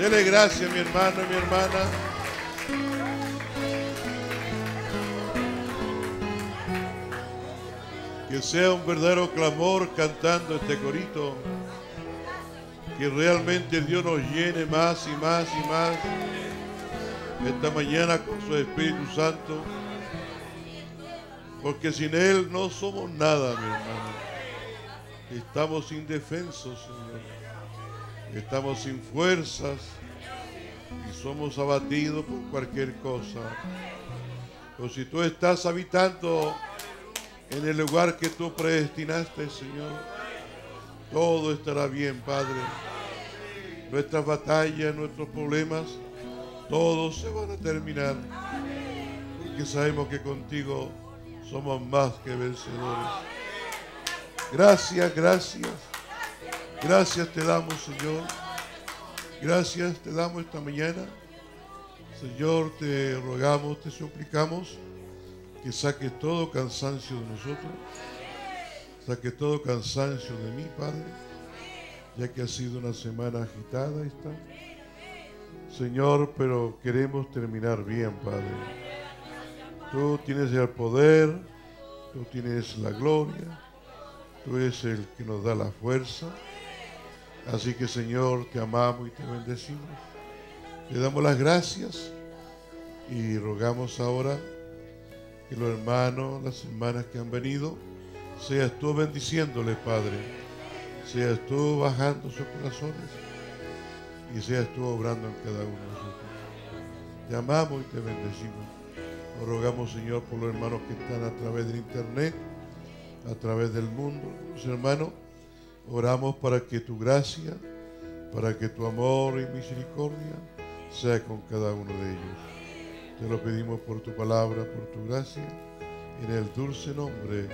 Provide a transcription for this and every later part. Dele gracias, mi hermano y mi hermana. Que sea un verdadero clamor cantando este corito. Que realmente Dios nos llene más y más y más esta mañana con su Espíritu Santo, porque sin Él no somos nada, mi hermano. Estamos indefensos, Señor. Estamos sin fuerzas y somos abatidos por cualquier cosa. Pero si tú estás habitando en el lugar que tú predestinaste, Señor, todo estará bien, Padre. Nuestras batallas, nuestros problemas, todos se van a terminar, porque sabemos que contigo somos más que vencedores. Gracias, gracias. Gracias te damos, Señor. Gracias te damos esta mañana. Señor, te rogamos, te suplicamos que saques todo cansancio de nosotros. Saque todo cansancio de mí, Padre, ya que ha sido una semana agitada esta. Señor, pero queremos terminar bien, Padre. Tú tienes el poder, tú tienes la gloria, tú eres el que nos da la fuerza. Así que, Señor, te amamos y te bendecimos. Te damos las gracias y rogamos ahora que los hermanos, las hermanas que han venido, seas tú bendiciéndoles, Padre. Seas tú bajando sus corazones y seas tú obrando en cada uno de nosotros. Te amamos y te bendecimos. Nos rogamos, Señor, por los hermanos que están a través del internet, a través del mundo. Los hermanos, oramos para que tu gracia, para que tu amor y misericordia sea con cada uno de ellos. Te lo pedimos por tu palabra, por tu gracia, en el dulce nombre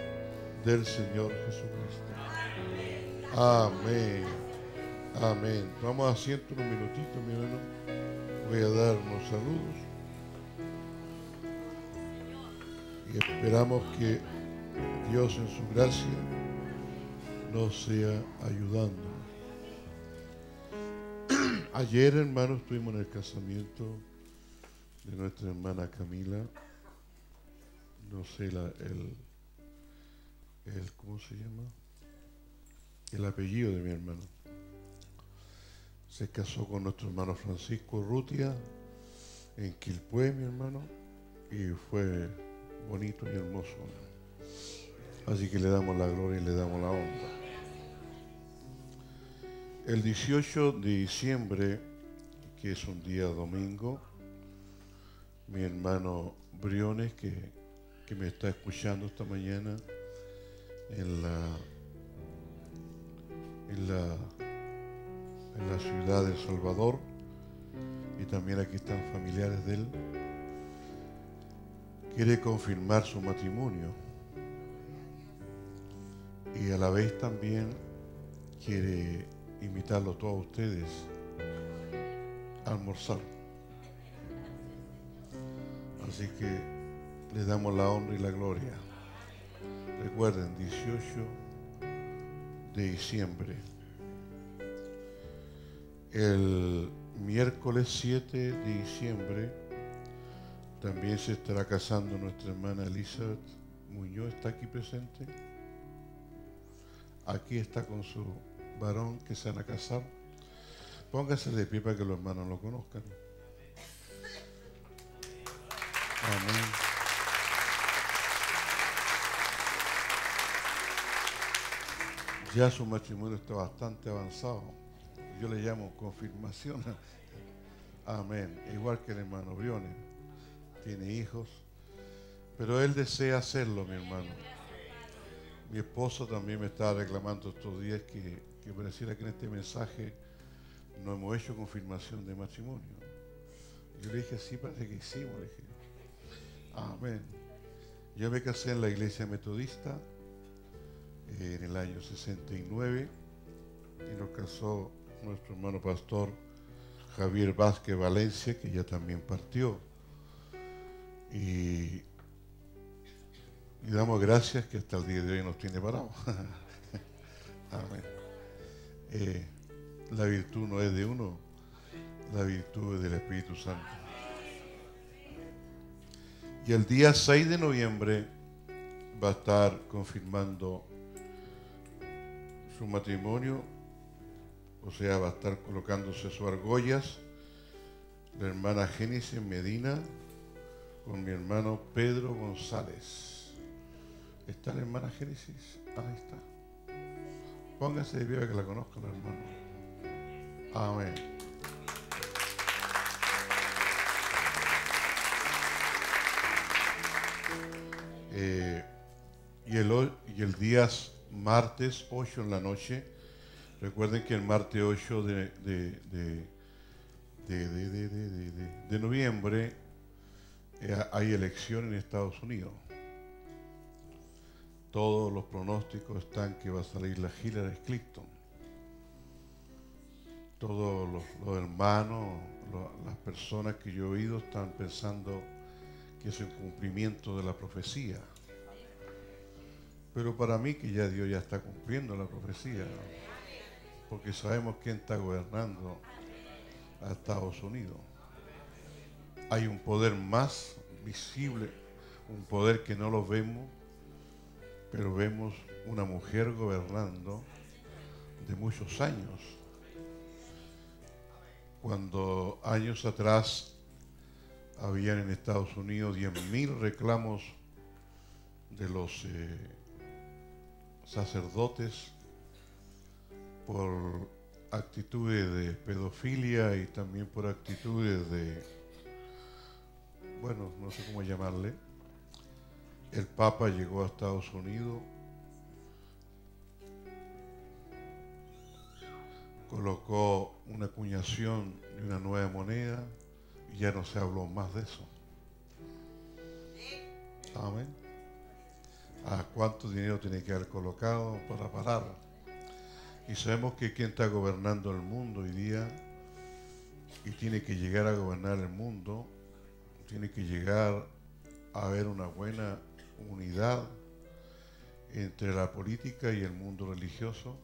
del Señor Jesucristo. Amén. Amén. Vamos a asiento unos minutitos, mi hermano. Voy a dar unos saludos. Y esperamos que Dios en su gracia nos sea ayudando. Ayer, hermanos, estuvimos en el casamiento de nuestra hermana Camila. No sé ¿cómo se llama? El apellido de mi hermano. Se casó con nuestro hermano Francisco Rutia en Quilpué, mi hermano, y fue bonito y hermoso. Así que le damos la gloria y le damos la honra. El 18 de diciembre, que es un día domingo, mi hermano Briones, que me está escuchando esta mañana en la ciudad de El Salvador, y también aquí están familiares de él, quiere confirmar su matrimonio y a la vez también quiere invitarlo a todos ustedes a almorzar. Así que le damos la honra y la gloria. Recuerden, 18 de diciembre. El miércoles 7 de diciembre también se estará casando nuestra hermana Elizabeth Muñoz, está aquí presente. Aquí está con su varón que se van a casar. Póngase de pie para que los hermanos lo conozcan. Amén. Ya su matrimonio está bastante avanzado. Yo le llamo confirmación. Amén. Igual que el hermano Briones. Tiene hijos. Pero él desea hacerlo, mi hermano. Mi esposo también me estaba reclamando estos días que pareciera que en este mensaje no hemos hecho confirmación de matrimonio. Yo le dije, sí, parece que hicimos. Le dije, amén. Yo me casé en la iglesia metodista en el año 69 y nos casó nuestro hermano pastor Javier Vázquez Valencia, que ya también partió, y damos gracias que hasta el día de hoy nos tiene parados. Amén. La virtud no es de uno, la virtud del Espíritu Santo. Y el día 6 de noviembre va a estar confirmando su matrimonio, o sea, va a estar colocándose sus argollas, la hermana Génesis Medina con mi hermano Pedro González. ¿Está la hermana Génesis? Ahí está. Póngase de pie para que la conozca la hermana. Amén. Y el día martes 8 en la noche, recuerden que el martes 8 de noviembre hay elección en Estados Unidos. Todos los pronósticos están que va a salir la Hillary Clinton. Todos los hermanos, las personas que yo he oído están pensando que es un cumplimiento de la profecía. Pero para mí que ya Dios ya está cumpliendo la profecía, ¿no? Porque sabemos quién está gobernando a Estados Unidos. Hay un poder más visible, un poder que no lo vemos, pero vemos una mujer gobernando de muchos años. Cuando años atrás habían en Estados Unidos 10.000 reclamos de los sacerdotes por actitudes de pedofilia y también por actitudes de, bueno, no sé cómo llamarle. El Papa llegó a Estados Unidos, colocó una acuñación de una nueva moneda y ya no se habló más de eso. Amén. ¿A cuánto dinero tiene que haber colocado para parar? Y sabemos que quien está gobernando el mundo hoy día y tiene que llegar a gobernar el mundo, tiene que llegar a haber una buena unidad entre la política y el mundo religioso,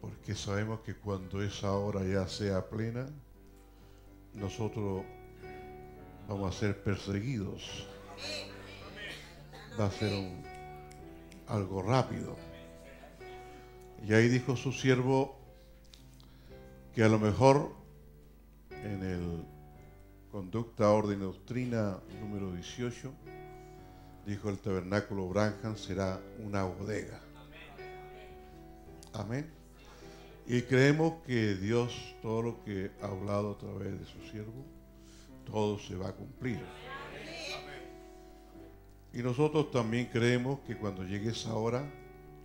porque sabemos que cuando esa hora ya sea plena, nosotros vamos a ser perseguidos. Va a ser algo rápido. Y ahí dijo su siervo que a lo mejor en el Conducta, Orden y Doctrina número 18, dijo: el tabernáculo Branham será una bodega. Amén. Y creemos que Dios, todo lo que ha hablado a través de su siervo, todo se va a cumplir. Y nosotros también creemos que cuando llegue esa hora,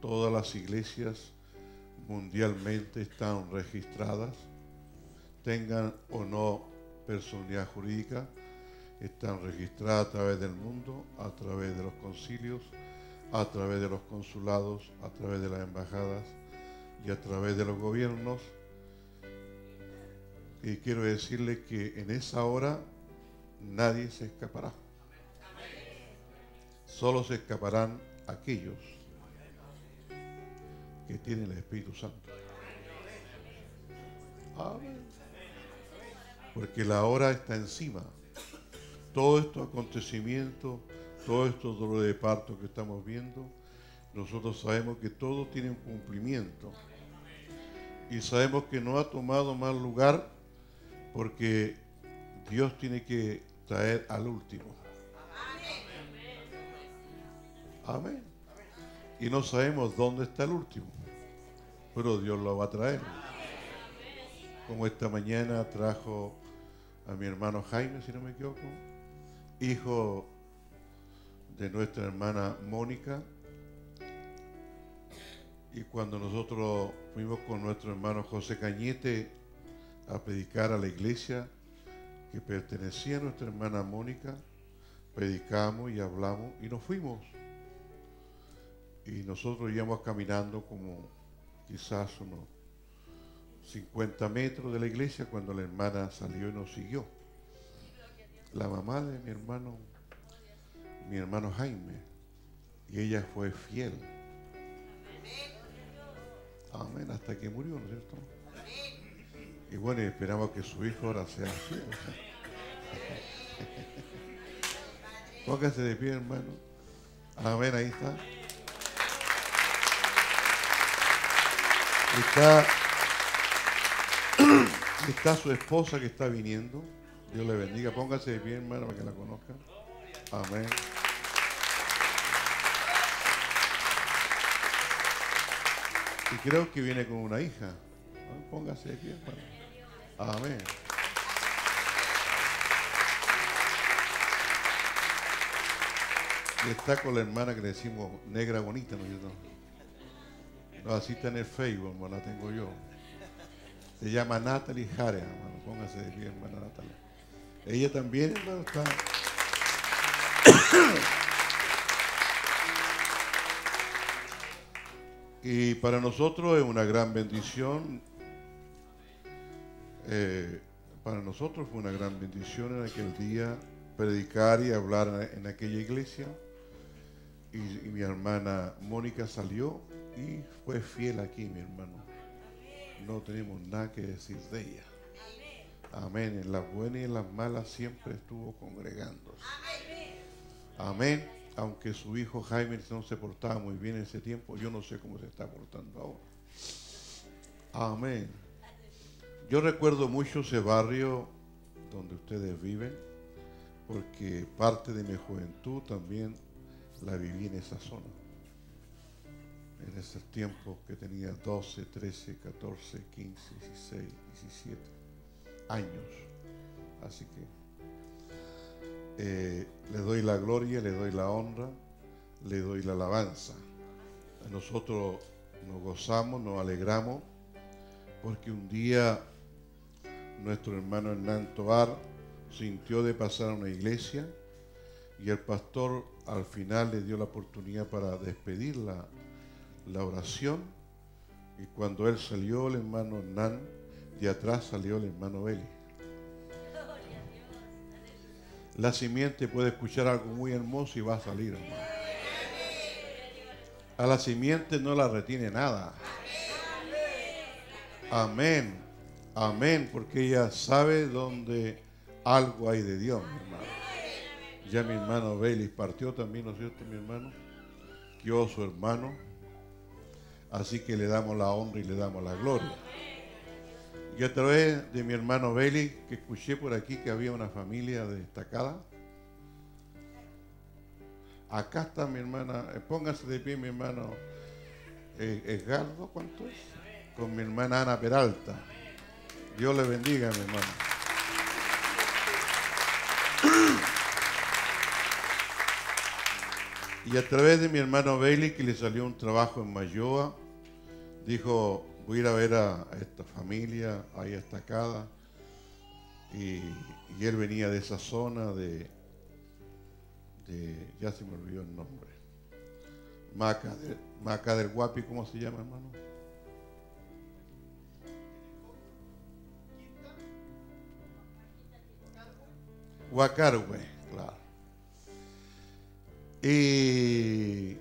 todas las iglesias mundialmente están registradas, tengan o no personalidad jurídica, están registradas a través del mundo, a través de los concilios, a través de los consulados, a través de las embajadas y a través de los gobiernos. Y quiero decirle que en esa hora nadie se escapará. Solo se escaparán aquellos que tienen el Espíritu Santo. Amén. Porque la hora está encima. Todos estos acontecimientos, todos estos dolores de parto que estamos viendo, nosotros sabemos que todo tiene un cumplimiento. Y sabemos que no ha tomado mal lugar porque Dios tiene que traer al último. Amén. Y no sabemos dónde está el último, pero Dios lo va a traer. Como esta mañana trajo a mi hermano Jaime, si no me equivoco, hijo de nuestra hermana Mónica. Y cuando nosotros fuimos con nuestro hermano José Cañete a predicar a la iglesia que pertenecía a nuestra hermana Mónica, predicamos y hablamos y nos fuimos. Y nosotros íbamos caminando como quizás unos 50 metros de la iglesia cuando la hermana salió y nos siguió. La mamá de mi hermano Jaime. Y ella fue fiel. Amén, hasta que murió, ¿no es cierto? Y bueno, esperamos que su hijo ahora sea así. Póngase de pie, hermano. A ver, ahí está. Está su esposa que está viniendo. Dios le bendiga. Póngase de pie, hermano, para que la conozca. Amén. Y creo que viene con una hija. Póngase de pie, hermano. Amén. Y está con la hermana que le decimos negra bonita, ¿no? No, así está en el Facebook, hermano, la tengo yo. Se llama Natalie Jarea, hermano. Póngase de pie, hermana Natalie. Ella también, hermano, está... Y para nosotros es una gran bendición. Para nosotros fue una gran bendición en aquel día predicar y hablar en aquella iglesia. Y mi hermana Mónica salió y fue fiel aquí, mi hermano. No tenemos nada que decir de ella. Amén. En las buenas y en las malas siempre estuvo congregándose. Amén. Aunque su hijo Jaime no se portaba muy bien en ese tiempo, yo no sé cómo se está portando ahora. Amén. Yo recuerdo mucho ese barrio donde ustedes viven, porque parte de mi juventud también la viví en esa zona. En esos tiempos que tenía 12, 13, 14, 15, 16, 17 años. Así que... le doy la gloria, le doy la honra, le doy la alabanza. Nosotros nos gozamos, nos alegramos, porque un día nuestro hermano Hernán Tovar sintió de pasar a una iglesia y el pastor al final le dio la oportunidad para despedir la oración, y cuando él salió, el hermano Hernán, de atrás salió el hermano Véliz. La simiente puede escuchar algo muy hermoso y va a salir, hermano. A la simiente no la retiene nada. Amén. Amén, porque ella sabe dónde algo hay de Dios, mi hermano. Ya mi hermano Bailey partió también, ¿no es cierto, mi hermano? Yo, su hermano. Así que le damos la honra y le damos la gloria. Y a través de mi hermano Bailey, que escuché por aquí que había una familia de Estacada. Acá está mi hermana, póngase de pie mi hermano Edgardo, ¿cuánto es? Con mi hermana Ana Peralta. Dios le bendiga, mi hermano. Y a través de mi hermano Bailey, que le salió un trabajo en Mayoa, dijo... voy a ir a ver a esta familia ahí Estacada, y él venía de esa zona de ya se me olvidó el nombre, Maca del Guapi, ¿cómo se llama, hermano? Guacarwe, claro. Y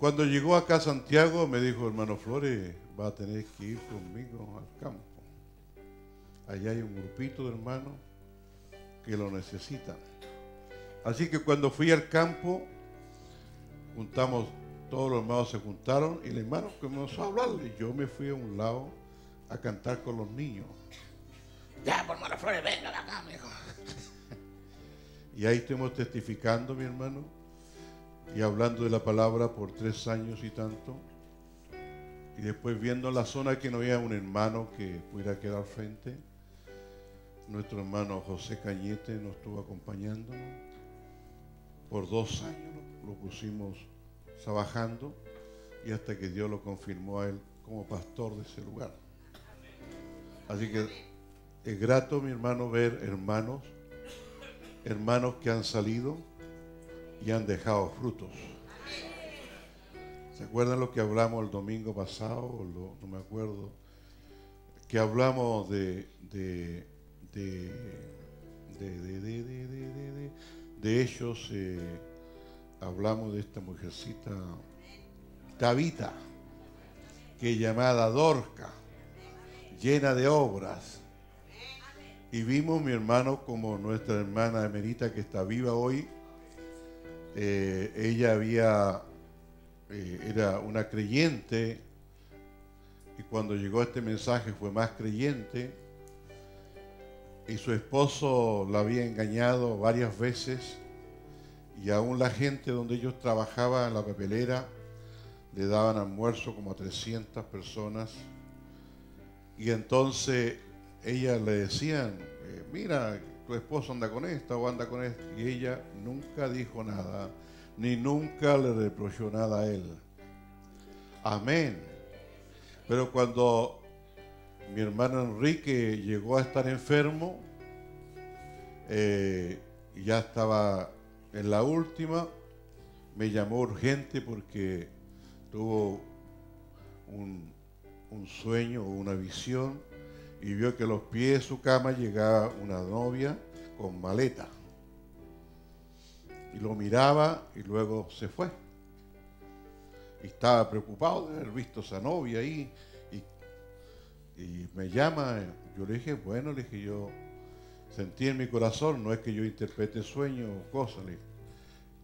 cuando llegó acá a Santiago, me dijo, hermano Flores, va a tener que ir conmigo al campo. Allá hay un grupito de hermanos que lo necesitan. Así que cuando fui al campo, juntamos, todos los hermanos se juntaron, y el hermano comenzó a hablarle. Yo me fui a un lado a cantar con los niños. Ya, por hermano Flores, venga acá, me dijo. Y ahí estuvimos testificando, mi hermano, y hablando de la palabra por 3 años y tanto, y después viendo la zona que no había un hermano que pudiera quedar frente. Nuestro hermano José Cañete nos estuvo acompañando por 2 años, lo pusimos trabajando, y hasta que Dios lo confirmó a él como pastor de ese lugar. Así que es grato, mi hermano, ver hermanos que han salido y han dejado frutos. ¿Se acuerdan lo que hablamos el domingo pasado? No me acuerdo. Que hablamos de ellos. Hablamos de esta mujercita Tabita, que es llamada Dorca. llena de obras. Y vimos, mi hermano, como nuestra hermana Emerita, que está viva hoy, ella había, era una creyente, y cuando llegó este mensaje fue más creyente, y su esposo la había engañado varias veces, y aún la gente donde ellos trabajaban en la papelera le daban almuerzo como a 300 personas, y entonces ella le decían, mira, tu esposo anda con esta o anda con esta, y ella nunca dijo nada, ni nunca le reprochó nada a él. Amén. Pero cuando mi hermano Enrique llegó a estar enfermo, ya estaba en la última, me llamó urgente porque tuvo un sueño o una visión, y vio que a los pies de su cama llegaba una novia con maleta, y lo miraba y luego se fue, y estaba preocupado de haber visto a esa novia ahí, y me llama. Yo le dije, bueno, le dije, yo sentí en mi corazón, no es que yo interprete sueños o cosas,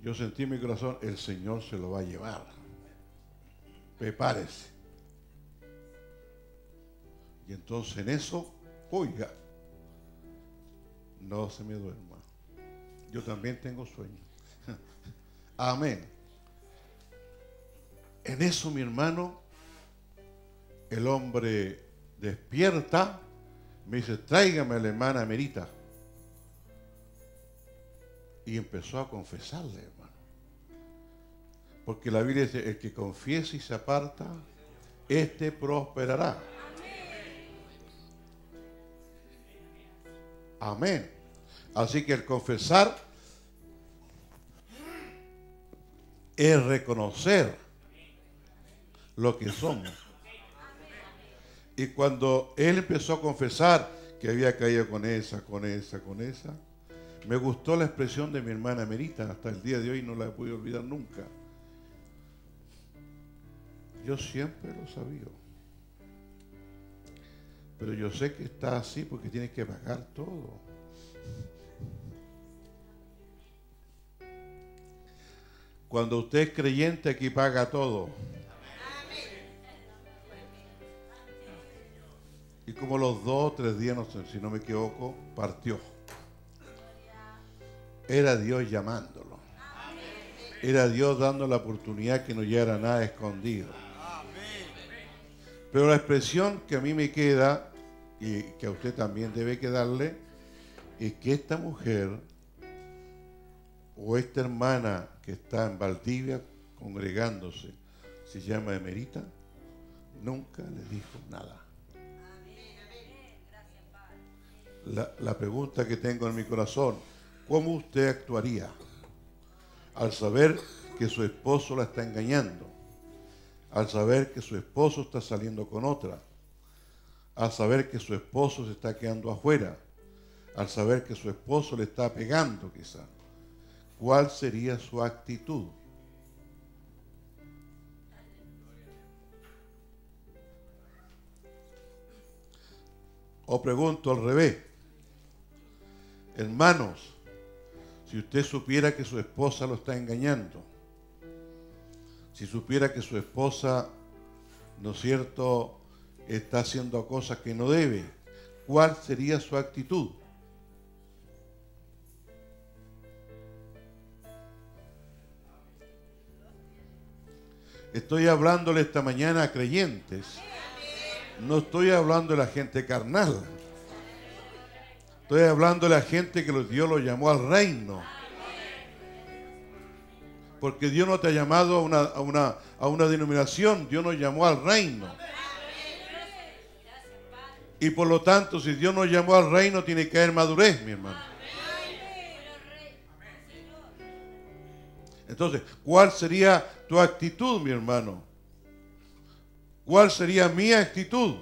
yo sentí en mi corazón, el Señor se lo va a llevar, prepárese. Y entonces en eso, oiga, no se me duerma, yo también tengo sueño. Amén. En eso, mi hermano, el hombre despierta, me dice, tráigame a la hermana Emerita. Y empezó a confesarle, hermano. Porque la Biblia dice, el que confiese y se aparta, este prosperará. Amén. Así que el confesar es reconocer lo que somos. Y cuando él empezó a confesar que había caído con esa, me gustó la expresión de mi hermana Merita, hasta el día de hoy no la he podido olvidar nunca. Yo siempre lo sabía. Pero yo sé que está así porque tienes que pagar todo. Cuando usted es creyente, aquí paga todo. Y como los 2 o 3 días, no sé, si no me equivoco, partió. Era Dios llamándolo. Era Dios dando la oportunidad que no llegara nada escondido. Pero la expresión que a mí me queda, y que a usted también debe quedarle, es que esta mujer o esta hermana que está en Valdivia congregándose, se llama Emerita, nunca le dijo nada. La pregunta que tengo en mi corazón, ¿cómo usted actuaría al saber que su esposo la está engañando? Al saber que su esposo está saliendo con otra, al saber que su esposo se está quedando afuera, al saber que su esposo le está pegando quizá, ¿cuál sería su actitud? O pregunto al revés, hermanos, si usted supiera que su esposa lo está engañando, si supiera que su esposa, ¿no es cierto?, está haciendo cosas que no debe, ¿cuál sería su actitud? Estoy hablándole esta mañana a creyentes. No estoy hablando de la gente carnal. Estoy hablando de la gente que Dios lo llamó al reino. Porque Dios no te ha llamado a una denominación, Dios nos llamó al reino. Y por lo tanto, si Dios nos llamó al reino, tiene que haber madurez, mi hermano. Entonces, ¿cuál sería tu actitud, mi hermano? ¿Cuál sería mi actitud?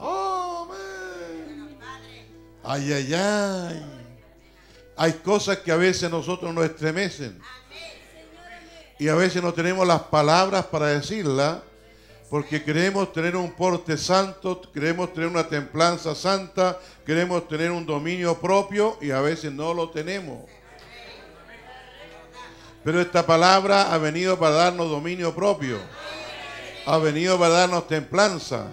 ¡Oh, amén! ¡Ay, ay, ay! Hay cosas que a veces nosotros nos estremecen y a veces no tenemos las palabras para decirla, porque queremos tener un porte santo, queremos tener una templanza santa, queremos tener un dominio propio y a veces no lo tenemos. Pero esta palabra ha venido para darnos dominio propio, ha venido para darnos templanza.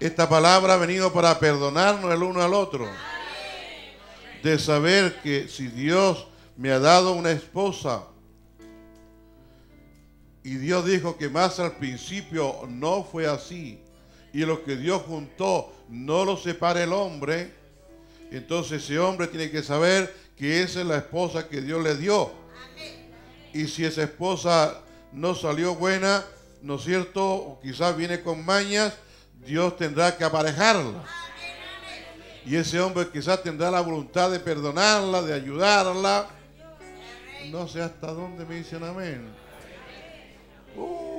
Esta palabra ha venido para perdonarnos el uno al otro. De saber que si Dios me ha dado una esposa y Dios dijo que más al principio no fue así y lo que Dios juntó no lo separa el hombre, entonces ese hombre tiene que saber que esa es la esposa que Dios le dio. Y si esa esposa no salió buena, ¿no es cierto? O quizás viene con mañas, Dios tendrá que aparejarla. Y ese hombre quizás tendrá la voluntad de perdonarla, de ayudarla. No sé hasta dónde me dicen amén.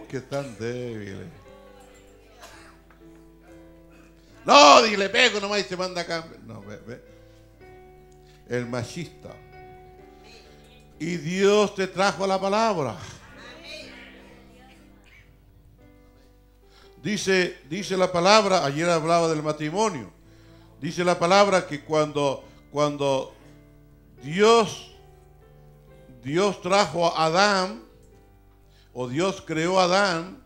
Que tan débiles. No, dile, pego nomás y se manda acá. No, ve. El machista. Y Dios te trajo la palabra. Dice la palabra, ayer hablaba del matrimonio. Dice la palabra que cuando Dios trajo a Adán, o Dios creó a Adán,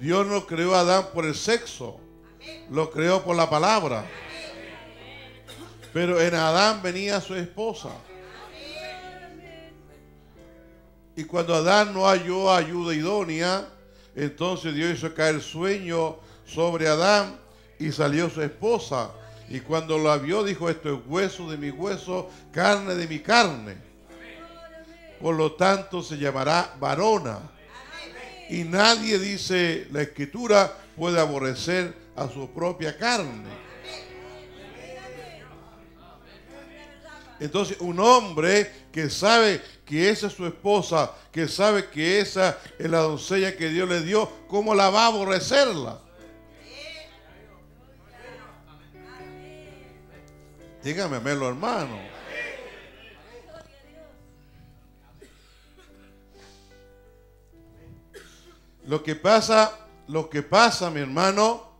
Dios no creó a Adán por el sexo, lo creó por la palabra. Pero en Adán venía su esposa. Y cuando Adán no halló ayuda idónea, entonces Dios hizo caer sueño sobre Adán y salió su esposa. Y cuando la vio dijo, esto es hueso de mi hueso, carne de mi carne. Por lo tanto se llamará varona. Y nadie, dice la Escritura, puede aborrecer a su propia carne. Entonces un hombre que sabe que esa es su esposa, que sabe que esa es la doncella que Dios le dio, ¿cómo la va a aborrecerla? Dígame, amelo, hermano. Lo que pasa, mi hermano,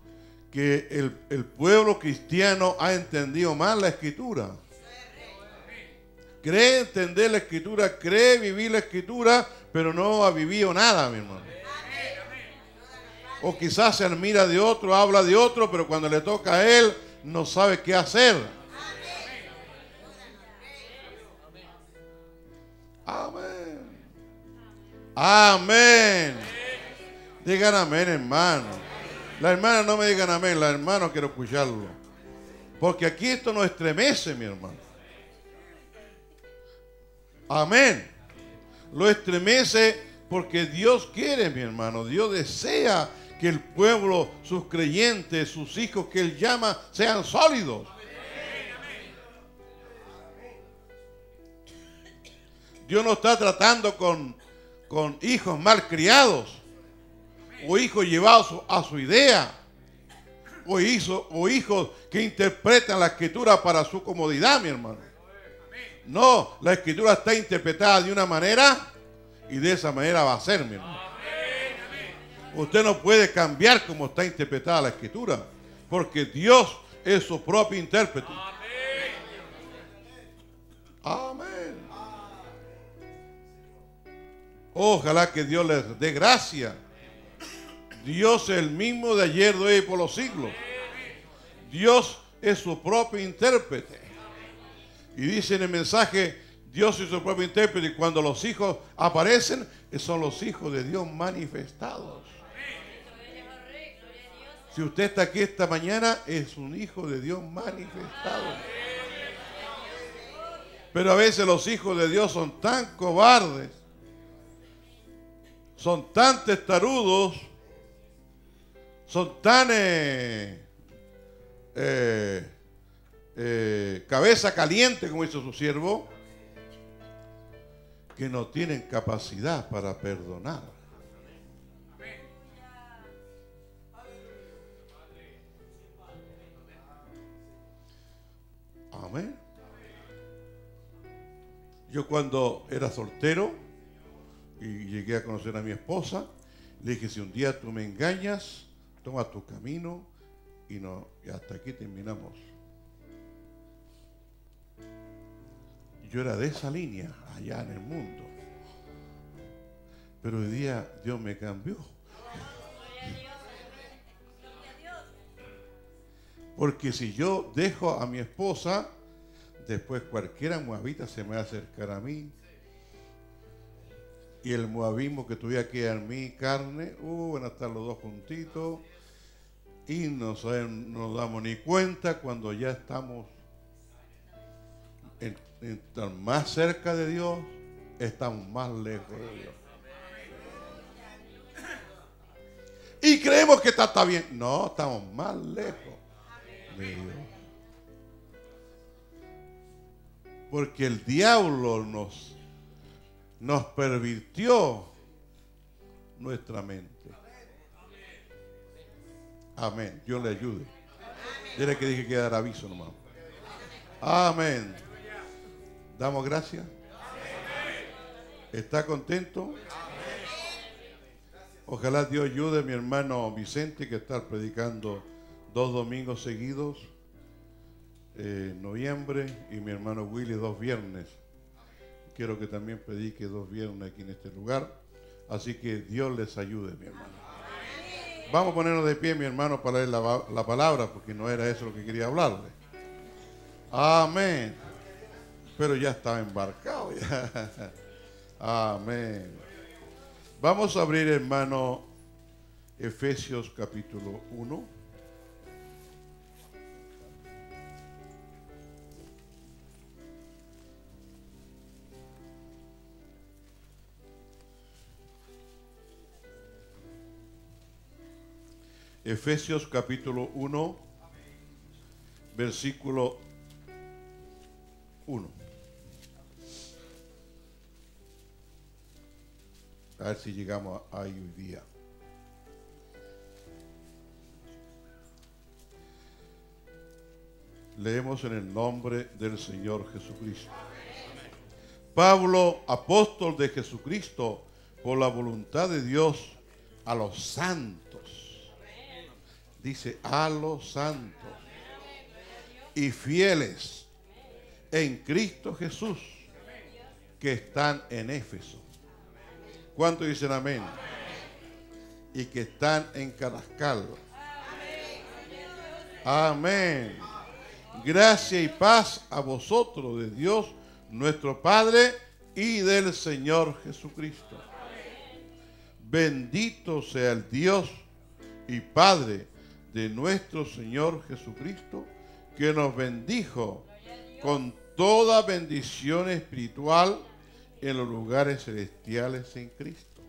que el pueblo cristiano ha entendido mal la Escritura. Cree entender la Escritura, cree vivir la Escritura, pero no ha vivido nada, mi hermano. O quizás se admira de otro, habla de otro, pero cuando le toca a él, no sabe qué hacer. Amén. Amén. Digan amén, hermano. Las hermanas no me digan amén, las hermanas quiero escucharlo. Porque aquí esto nos estremece, mi hermano. Amén. Lo estremece porque Dios quiere, mi hermano. Dios desea que el pueblo, sus creyentes, sus hijos que Él llama, sean sólidos. Dios no está tratando con hijos malcriados o hijos llevados a su idea o hijos que interpretan la Escritura para su comodidad, mi hermano. No, la Escritura está interpretada de una manera y de esa manera va a ser, mi hermano. Usted no puede cambiar cómo está interpretada la Escritura porque Dios es su propio intérprete. Amén. Ojalá que Dios les dé gracia. Dios es el mismo de ayer, de hoy y por los siglos. Dios es su propio intérprete. Y dice en el mensaje, Dios es su propio intérprete. Y cuando los hijos aparecen, son los hijos de Dios manifestados. Si usted está aquí esta mañana, es un hijo de Dios manifestado. Pero a veces los hijos de Dios son tan cobardes, son tan testarudos, son tan cabeza caliente, como hizo su siervo, que no tienen capacidad para perdonar. Amén. Yo cuando era soltero, y llegué a conocer a mi esposa. Le dije, si un día tú me engañas, toma tu camino y, no, y hasta aquí terminamos. Yo era de esa línea allá en el mundo. Pero hoy día Dios me cambió. Porque si yo dejo a mi esposa, después cualquiera moabita se me va a acercar a mí. Y el moabismo que tuviera que dar mi carne, van a estar los dos juntitos. Y no nos damos ni cuenta cuando ya estamos más cerca de Dios, estamos más lejos de Dios. Y creemos que está bien. No, estamos más lejos de Dios. Porque el diablo nos pervirtió nuestra mente. Amén. Dios le ayude. Yo le dije que dar aviso nomás. Amén. ¿Damos gracias? ¿Está contento? Ojalá Dios ayude a mi hermano Vicente, que está predicando 2 domingos seguidos, noviembre, y mi hermano Willy 2 viernes. Quiero que también predique 2 viernes aquí en este lugar. Así que Dios les ayude, mi hermano. Vamos a ponernos de pie, mi hermano, para leer la palabra, porque no era eso lo que quería hablarle. Amén. Pero ya estaba embarcado. Ya. Amén. Vamos a abrir, hermano, Efesios capítulo 1. Efesios capítulo 1, versículo 1. A ver si llegamos ahí hoy día. Leemos en el nombre del Señor Jesucristo. Amén. Pablo, apóstol de Jesucristo, por la voluntad de Dios, a los santos. Amén. Dice, a los santos. Amén. Y fieles. Amén. En Cristo Jesús. Amén. Que están en Éfeso. ¿Cuántos dicen amén? Amén? Y que están en Carrascal. Amén. Amén. Gracia y paz a vosotros de Dios, nuestro Padre, y del Señor Jesucristo. Amén. Bendito sea el Dios y Padre de nuestro Señor Jesucristo, que nos bendijo con toda bendición espiritual en los lugares celestiales en Cristo,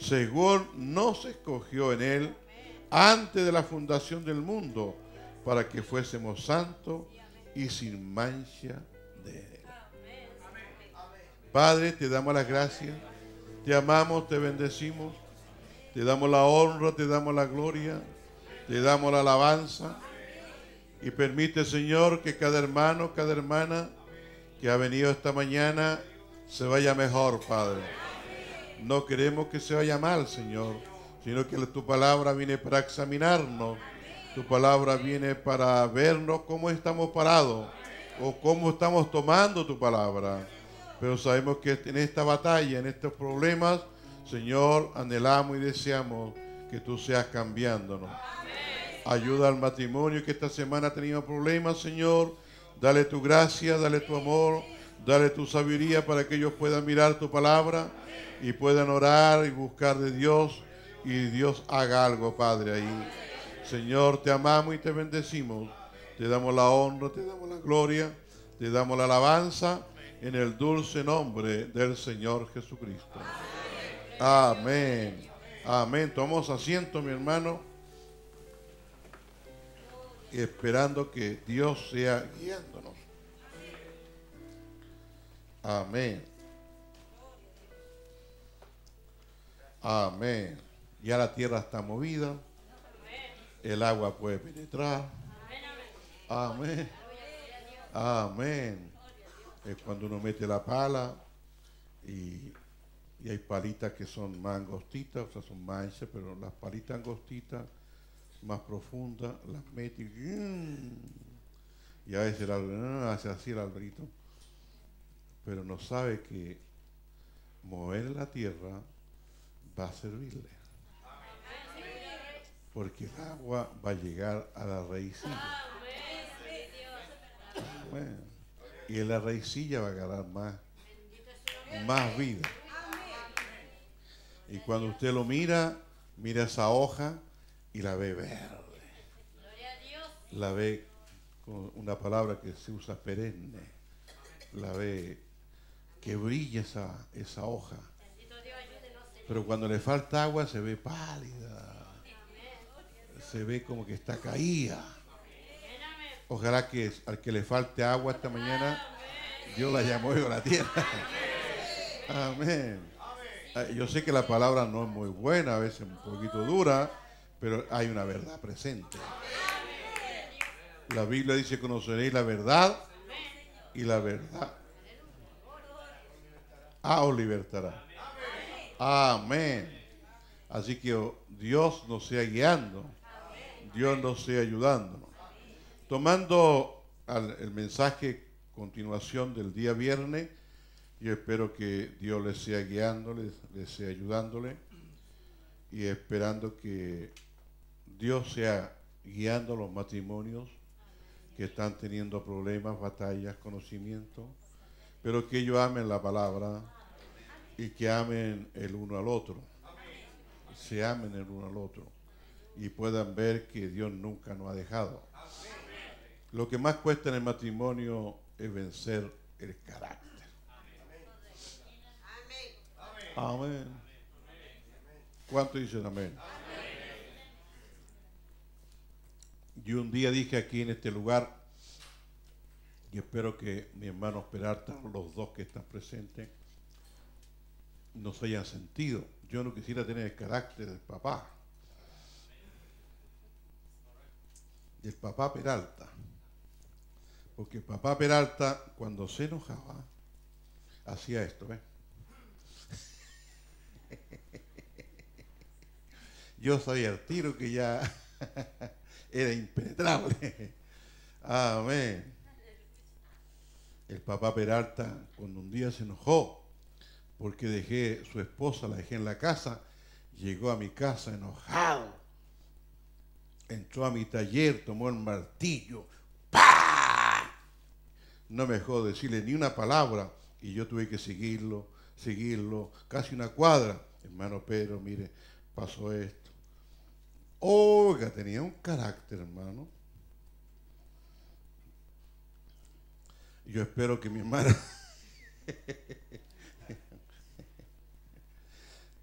según nos escogió en Él antes de la fundación del mundo, para que fuésemos santos y sin mancha de Él. Padre, te damos las gracias, te amamos, te bendecimos, te damos la honra, te damos la gloria, te damos la alabanza, y permite, Señor, que cada hermano, cada hermana que ha venido esta mañana se vaya mejor, Padre. No queremos que se vaya mal, Señor, sino que tu palabra viene para examinarnos. Tu palabra viene para vernos cómo estamos parados o cómo estamos tomando tu palabra. Pero sabemos que en esta batalla, en estos problemas, Señor, anhelamos y deseamos que tú seas cambiándonos. Ayuda al matrimonio que esta semana ha tenido problemas, Señor. Dale tu gracia, dale tu amor. Dale tu sabiduría para que ellos puedan mirar tu palabra y puedan orar y buscar de Dios, y Dios haga algo, Padre, ahí. Señor, te amamos y te bendecimos. Te damos la honra, te damos la gloria, te damos la alabanza en el dulce nombre del Señor Jesucristo. Amén. Amén. Tomamos asiento, mi hermano, y esperando que Dios sea guiándonos. Amén. Amén. Ya la tierra está movida. El agua puede penetrar. Amén. Amén. Es cuando uno mete la pala y y hay palitas que son más angostitas, o sea, son maíces, pero las palitas angostitas más profundas las meto y a veces el alberito hace así el alberito, pero no sabe que mover la tierra va a servirle, porque el agua va a llegar a la raicilla. Bueno, y en la raicilla va a agarrar más vida. Y cuando usted lo mira, mira esa hoja y la ve verde. La ve con una palabra que se usa, perenne. La ve que brilla esa hoja. Pero cuando le falta agua se ve pálida. Se ve como que está caída. Ojalá que al que le falte agua esta mañana, Dios la llamó a la tierra. Amén. Yo sé que la palabra no es muy buena, a veces un poquito dura, pero hay una verdad presente. La Biblia dice: conoceréis la verdad y la verdad os libertará. Amén. Así que Dios nos sea guiando, Dios nos sea ayudándonos. Tomando el mensaje continuación del día viernes, yo espero que Dios les sea guiándole, les sea ayudándole, y esperando que Dios sea guiando los matrimonios que están teniendo problemas, batallas, conocimientos, pero que ellos amen la palabra y que amen el uno al otro, se amen el uno al otro y puedan ver que Dios nunca nos ha dejado. Lo que más cuesta en el matrimonio es vencer el carácter. Amén. Amén. ¿Cuánto dicen amén? Amén. Yo un día dije aquí en este lugar, y espero que mi hermano Peralta, los dos que están presentes, nos hayan sentido. Yo no quisiera tener el carácter del papá. Del papá Peralta. Porque papá Peralta, cuando se enojaba, hacía esto, ¿ves? Yo sabía el tiro que ya era impenetrable. Amén. El papá Peralta, cuando un día se enojó, porque dejé su esposa, la dejé en la casa, llegó a mi casa enojado, entró a mi taller, tomó el martillo, no me dejó decirle ni una palabra, y yo tuve que seguirlo, casi una cuadra. Hermano Pedro, mire, pasó esto. Oiga, tenía un carácter, hermano. Yo espero que mi hermano,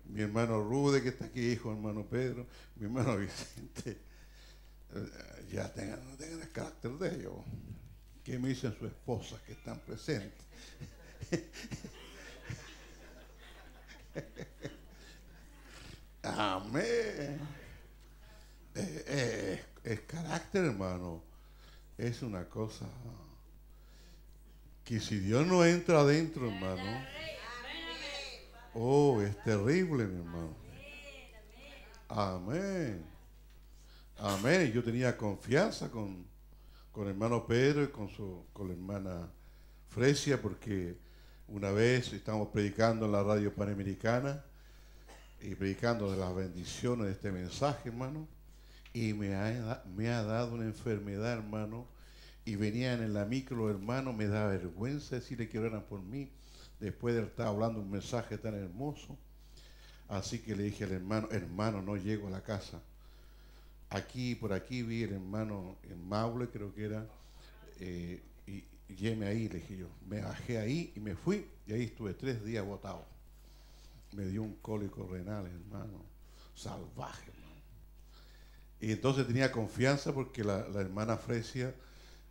mi hermano Rude, que está aquí, hijo, hermano Pedro, mi hermano Vicente, ya tengan el carácter de ellos. ¿Qué me dicen sus esposas que están presentes? Amén. El carácter, hermano, es una cosa que si Dios no entra adentro, hermano, oh, es terrible, mi hermano. Amén. Amén. Yo tenía confianza con el hermano Pedro y con la hermana Frecia, porque una vez estábamos predicando en la radio Panamericana y predicando de las bendiciones de este mensaje, hermano, y me ha dado una enfermedad, hermano, y venían en la micro, hermano, me da vergüenza decirle que oraran por mí después de estar hablando un mensaje tan hermoso. Así que le dije al hermano, no llego a la casa. Aquí, por aquí vi el hermano en Maule, creo que era, y llegué ahí, le dije yo. Me bajé ahí y me fui, y ahí estuve 3 días botado. Me dio un cólico renal, hermano, salvaje, hermano. Y entonces tenía confianza porque la hermana Frecia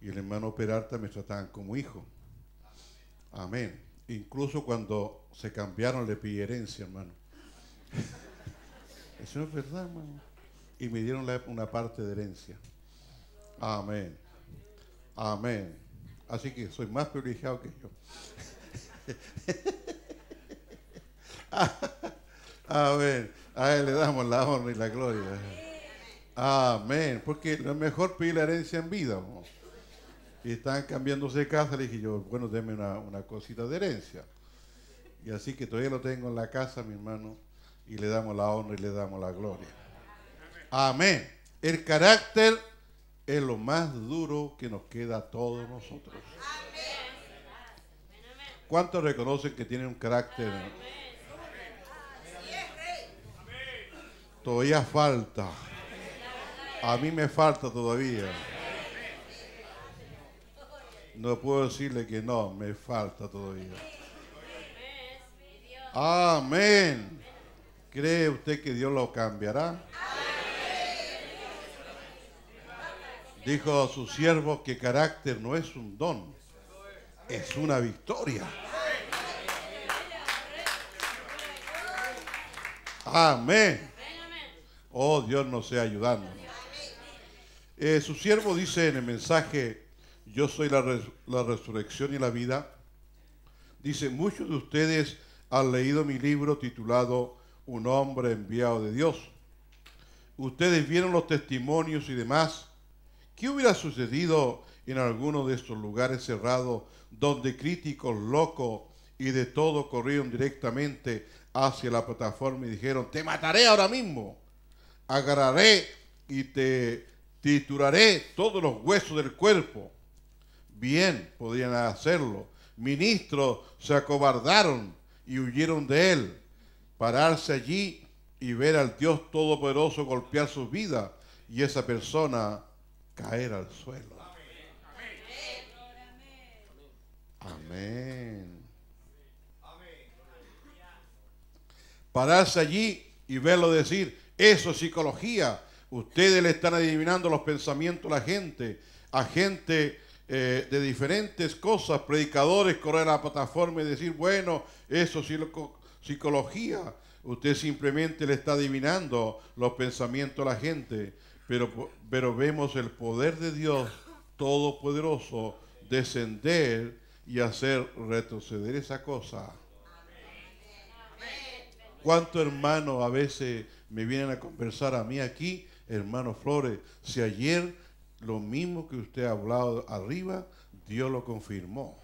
y el hermano Peralta me trataban como hijo. Amén. Incluso cuando se cambiaron le pillé herencia, hermano. Eso es verdad, hermano. Y me dieron una parte de herencia. Amén. Amén. Así que soy más privilegiado que yo. A ver, a él le damos la honra y la gloria. Amén. Porque lo mejor pedir la herencia en vida. ¿No? Y están cambiándose de casa. Le dije yo, bueno, deme una cosita de herencia. Y así que todavía lo tengo en la casa, mi hermano. Y le damos la honra y le damos la gloria. Amén. El carácter es lo más duro que nos queda a todos nosotros. ¿Cuántos reconocen que tienen un carácter? Todavía falta. A mí me falta todavía. No puedo decirle que no, me falta todavía. Amén. ¿Cree usted que Dios lo cambiará? Dijo a sus siervos que carácter no es un don, es una victoria. Amén. Oh, Dios nos sea ayudando. Su siervo dice en el mensaje, yo soy la resurrección y la vida. Dice, muchos de ustedes han leído mi libro titulado Un hombre enviado de Dios. Ustedes vieron los testimonios y demás. ¿Qué hubiera sucedido en alguno de estos lugares cerrados donde críticos locos y de todo corrieron directamente hacia la plataforma y dijeron, te mataré ahora mismo, agarraré y te trituraré todos los huesos del cuerpo? Bien, podían hacerlo. Ministros se acobardaron y huyeron de él. Pararse allí y ver al Dios Todopoderoso golpear su vida y esa persona caer al suelo. Amén. Pararse allí y verlo decir, eso es psicología. Ustedes le están adivinando los pensamientos a gente de diferentes cosas, predicadores, correr a la plataforma y decir, bueno, eso es psicología. Usted simplemente le está adivinando los pensamientos a la gente, pero vemos el poder de Dios Todopoderoso descender y hacer retroceder esa cosa. ¿Cuántos hermanos a veces me vienen a conversar a mí aquí, hermano Flores, si ayer lo mismo que usted ha hablado arriba, Dios lo confirmó?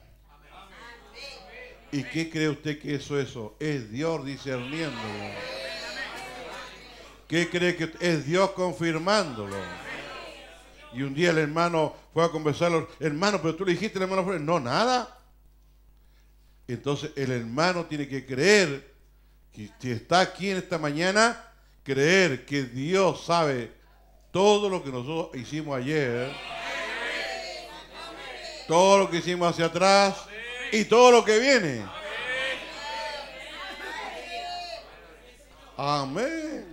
¿Y qué cree usted que eso? Es Dios discerniéndolo. ¿Qué cree que es Dios confirmándolo? Y un día el hermano fue a conversarlo, hermano, pero tú le dijiste al hermano Flores, no, nada. Entonces el hermano tiene que creer, que si está aquí en esta mañana, creer que Dios sabe todo lo que nosotros hicimos ayer, todo lo que hicimos hacia atrás, y todo lo que viene. Amén.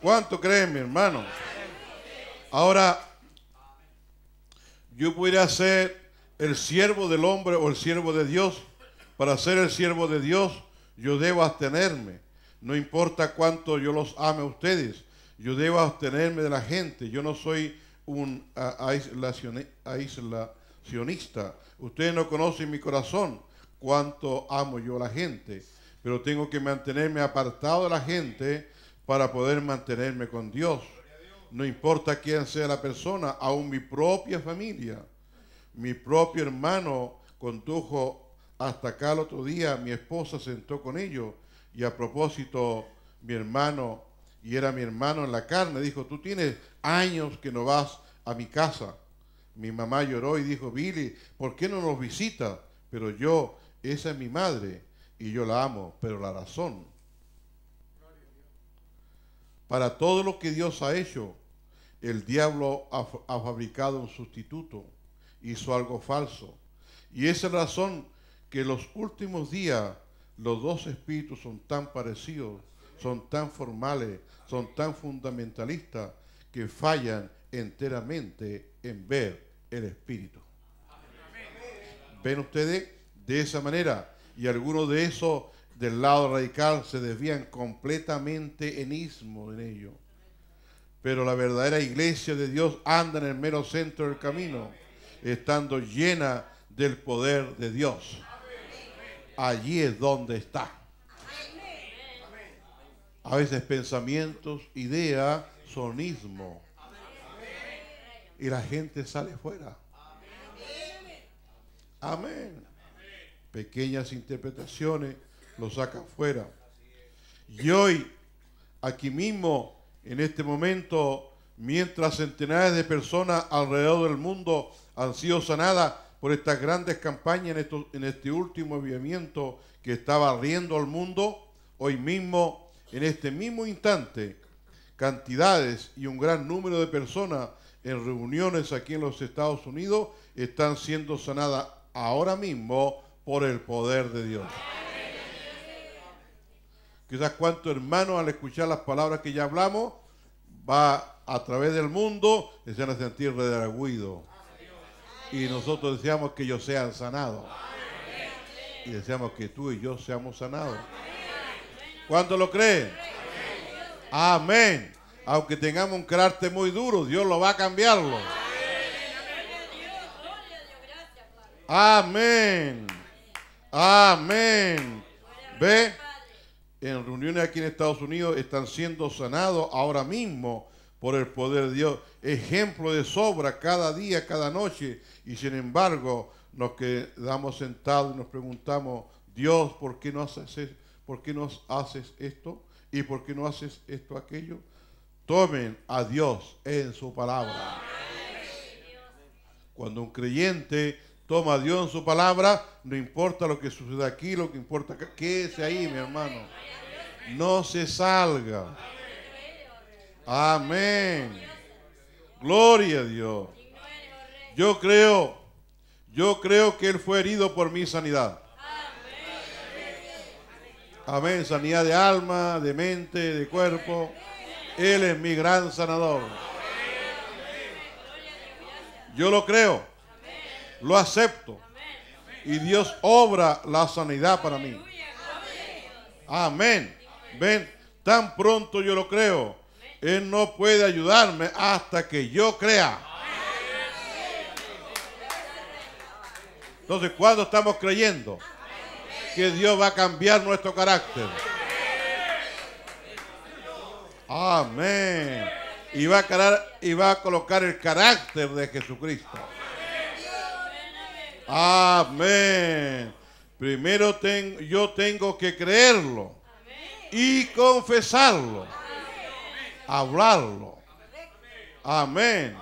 ¿Cuánto creen, mi hermano? Ahora, yo pudiera ser el siervo del hombre o el siervo de Dios. Para ser el siervo de Dios, yo debo abstenerme. No importa cuánto yo los ame a ustedes, yo debo abstenerme de la gente. Yo no soy un aislacionista. Ustedes no conocen mi corazón, cuánto amo yo a la gente, pero tengo que mantenerme apartado de la gente para poder mantenerme con Dios. No importa quién sea la persona, aún mi propia familia. Mi propio hermano condujo hasta acá el otro día, mi esposa sentó con ellos y a propósito, mi hermano, y era mi hermano en la carne, dijo, tú tienes años que no vas a mi casa. Mi mamá lloró y dijo, Billy, ¿por qué no nos visita? Pero yo, esa es mi madre y yo la amo, pero la razón. Para todo lo que Dios ha hecho, el diablo ha fabricado un sustituto, hizo algo falso. Y esa es la razón que en los últimos días los dos espíritus son tan parecidos, son tan formales, son tan fundamentalistas que fallan enteramente en ver el Espíritu. ¿Ven ustedes? De esa manera. Y algunos de esos del lado radical se desvían completamente en ismo en ello. Pero la verdadera iglesia de Dios anda en el mero centro del camino, estando llena del poder de Dios. Allí es donde está. a veces pensamientos, ideas, sonismo. Y la gente sale fuera. Amén. Pequeñas interpretaciones lo sacan fuera. Y hoy, aquí mismo, en este momento, mientras centenares de personas alrededor del mundo han sido sanadas por estas grandes campañas en este último avivamiento que estaba barriendo al mundo, hoy mismo, en este mismo instante, cantidades y un gran número de personas en reuniones aquí en los Estados Unidos están siendo sanadas ahora mismo por el poder de Dios. Quizás cuántos hermanos al escuchar las palabras que ya hablamos, va a través del mundo y se van a sentir redargüidos. Y nosotros deseamos que ellos sean sanados. Y deseamos que tú y yo seamos sanados. ¿Cuánto lo creen? Amén. Aunque tengamos un carácter muy duro, Dios lo va a cambiarlo. Amén. Amén. ¿Ve? En reuniones aquí en Estados Unidos están siendo sanados ahora mismo por el poder de Dios. Ejemplo de sobra cada día, cada noche. Y sin embargo, nos quedamos sentados y nos preguntamos, Dios, ¿por qué no haces esto? ¿Y por qué no haces esto, aquello? Tomen a Dios en su palabra. Cuando un creyente toma a Dios en su palabra, no importa lo que suceda aquí, lo que importa acá, quédese ahí, mi hermano. No se salga. Amén. Gloria a Dios. Yo creo que Él fue herido por mi sanidad. Amén. Sanidad de alma, de mente, de cuerpo. Él es mi gran sanador. Yo lo creo. Lo acepto. Y Dios obra la sanidad para mí. Amén. Ven, tan pronto yo lo creo. Él no puede ayudarme hasta que yo crea. Entonces, ¿cuándo estamos creyendo que Dios va a cambiar nuestro carácter? Amén. Y va a colocar el carácter de Jesucristo. Amén. Primero yo tengo que creerlo y confesarlo, hablarlo. Amén.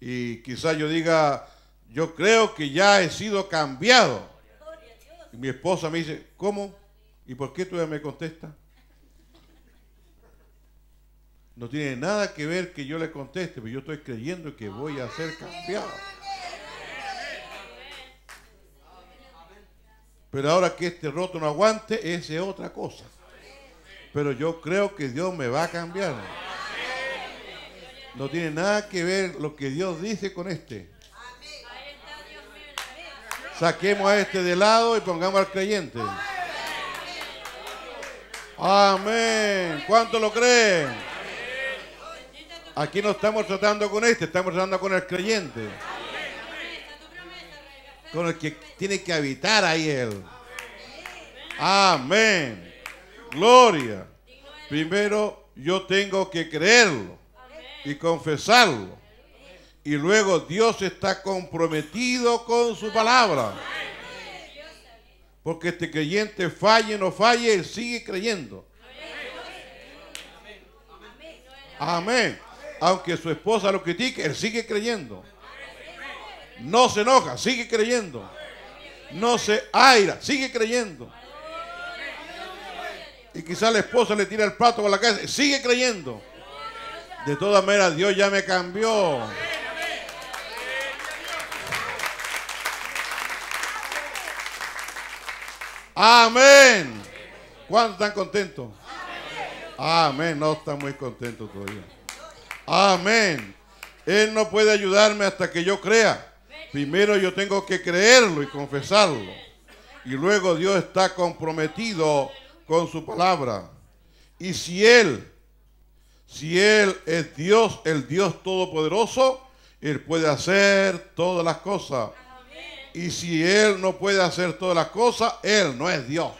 Y quizás yo diga, yo creo que ya he sido cambiado. Y mi esposa me dice, ¿cómo? ¿Y por qué tú ya me contestas? No tiene nada que ver que yo le conteste, pero yo estoy creyendo que voy a ser cambiado. Pero ahora que este roto no aguante, esa es otra cosa. Pero yo creo que Dios me va a cambiar. No tiene nada que ver lo que Dios dice con este. Saquemos a este de lado y pongamos al creyente. Amén. ¿Cuánto lo creen? Aquí no estamos tratando con este, estamos tratando con el creyente. Con el que tiene que habitar ahí él. Amén. Gloria. Primero yo tengo que creerlo y confesarlo. Y luego Dios está comprometido con su palabra. Porque este creyente falle o no falle, él sigue creyendo. Amén. Aunque su esposa lo critique, él sigue creyendo. No se enoja, sigue creyendo. No se aira, sigue creyendo. Y quizás la esposa le tira el plato con la cabeza, sigue creyendo. De todas maneras, Dios ya me cambió. Amén. ¿Cuántos están contentos? Amén. No están muy contentos todavía. Amén. Él no puede ayudarme hasta que yo crea. Primero yo tengo que creerlo y confesarlo. Y luego Dios está comprometido con su palabra. Y si Él es Dios, el Dios Todopoderoso, Él puede hacer todas las cosas. Y si Él no puede hacer todas las cosas, Él no es Dios.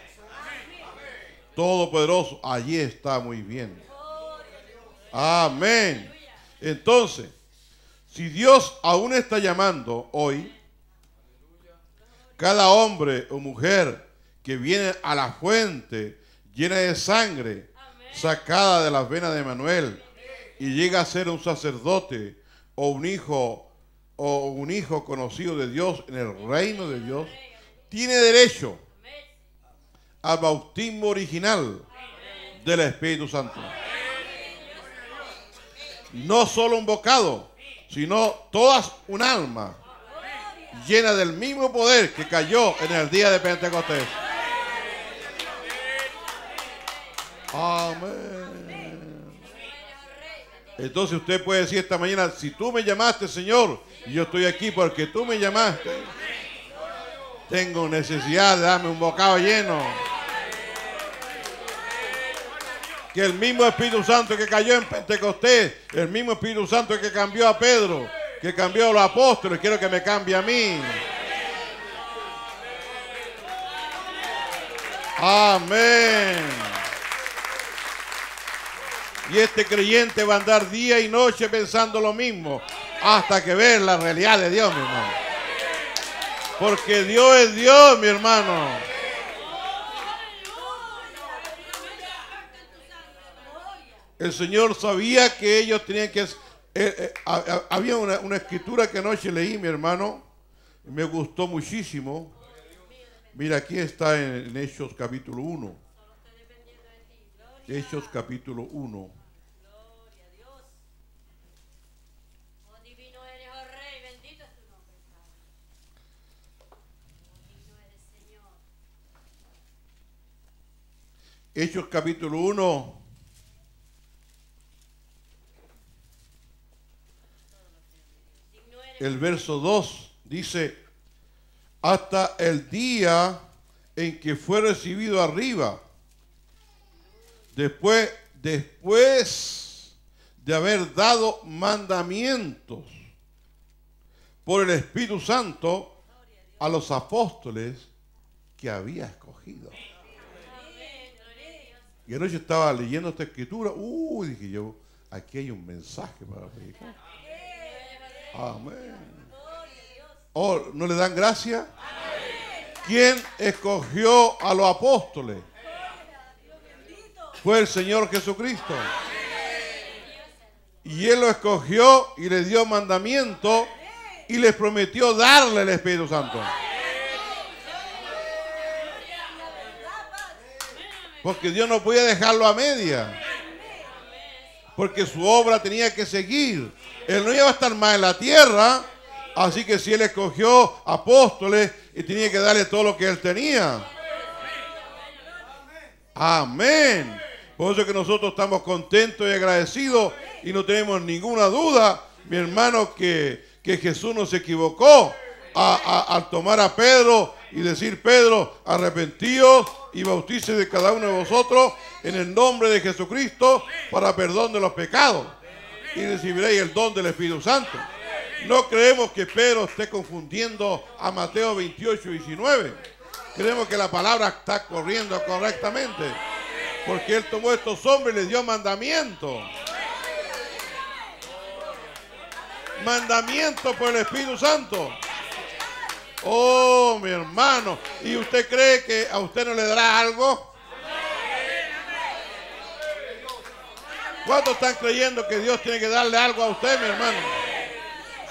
Todopoderoso. Allí está muy bien. Amén. Entonces, si Dios aún está llamando hoy, cada hombre o mujer que viene a la fuente llena de sangre, sacada de las venas de Manuel, y llega a ser un sacerdote o un hijo conocido de Dios en el reino de Dios, tiene derecho al bautismo original del Espíritu Santo. No solo un bocado, sino todas un alma llena del mismo poder que cayó en el día de Pentecostés. Amén. Entonces usted puede decir esta mañana: si tú me llamaste, Señor, y yo estoy aquí porque tú me llamaste, tengo necesidad de darme un bocado lleno. Que el mismo Espíritu Santo que cayó en Pentecostés, el mismo Espíritu Santo que cambió a Pedro, que cambió a los apóstoles, quiero que me cambie a mí. Amén. Y este creyente va a andar día y noche pensando lo mismo, hasta que ver la realidad de Dios, mi hermano. Porque Dios es Dios, mi hermano. El Señor sabía que ellos tenían que... había una escritura que anoche leí, mi hermano, me gustó muchísimo. Mira, aquí está en Hechos capítulo 1. Hechos capítulo 1. Gloria a Dios. Oh, divino eres, oh Rey, bendito es tu nombre, Padre. Oh, divino eres, Señor. Hechos capítulo 1. El verso 2 dice: hasta el día en que fue recibido arriba. Después de haber dado mandamientos por el Espíritu Santo a los apóstoles que había escogido. Y anoche estaba leyendo esta escritura. Uy, dije yo, aquí hay un mensaje para predicar. Amén. Oh, ¿no le dan gracia? ¿Quién escogió a los apóstoles? Fue el Señor Jesucristo. Y Él lo escogió y le dio mandamiento y les prometió darle el Espíritu Santo. Porque Dios no podía dejarlo a media. Porque su obra tenía que seguir. Él no iba a estar más en la tierra. Así que si Él escogió apóstoles, y tenía que darle todo lo que Él tenía. Amén. Por eso que nosotros estamos contentos y agradecidos y no tenemos ninguna duda, mi hermano, que Jesús no se equivocó al tomar a Pedro y decir: Pedro, arrepentíos y bautícese de cada uno de vosotros en el nombre de Jesucristo para perdón de los pecados y recibiréis el don del Espíritu Santo. No creemos que Pedro esté confundiendo a Mateo 28:19. Creemos que la palabra está corriendo correctamente. Porque Él tomó a estos hombres y les dio mandamiento. Mandamiento por el Espíritu Santo. Oh, mi hermano. ¿Y usted cree que a usted no le dará algo? ¿Cuántos están creyendo que Dios tiene que darle algo a usted, mi hermano?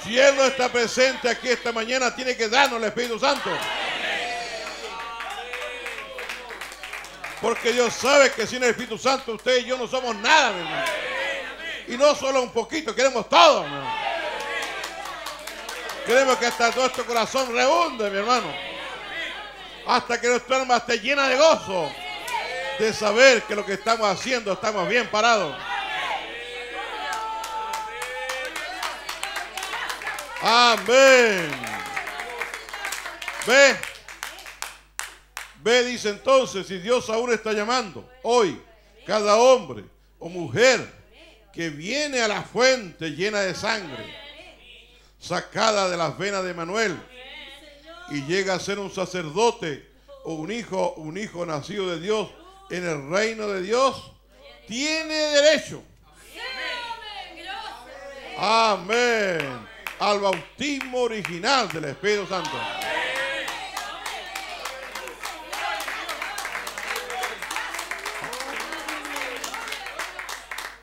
Si Él no está presente aquí esta mañana, tiene que darnos el Espíritu Santo. Porque Dios sabe que sin el Espíritu Santo usted y yo no somos nada, mi hermano. Y no solo un poquito, queremos todo, mi hermano. Queremos que hasta nuestro corazón rehunde, mi hermano. Hasta que nuestra alma esté llena de gozo. De saber que lo que estamos haciendo estamos bien parados. Amén. ¿Ve? Ve, dice entonces, si Dios aún está llamando hoy, cada hombre o mujer que viene a la fuente llena de sangre, sacada de las venas de Manuel, y llega a ser un sacerdote o un hijo nacido de Dios en el reino de Dios tiene derecho. Amén. Al bautismo original del Espíritu Santo.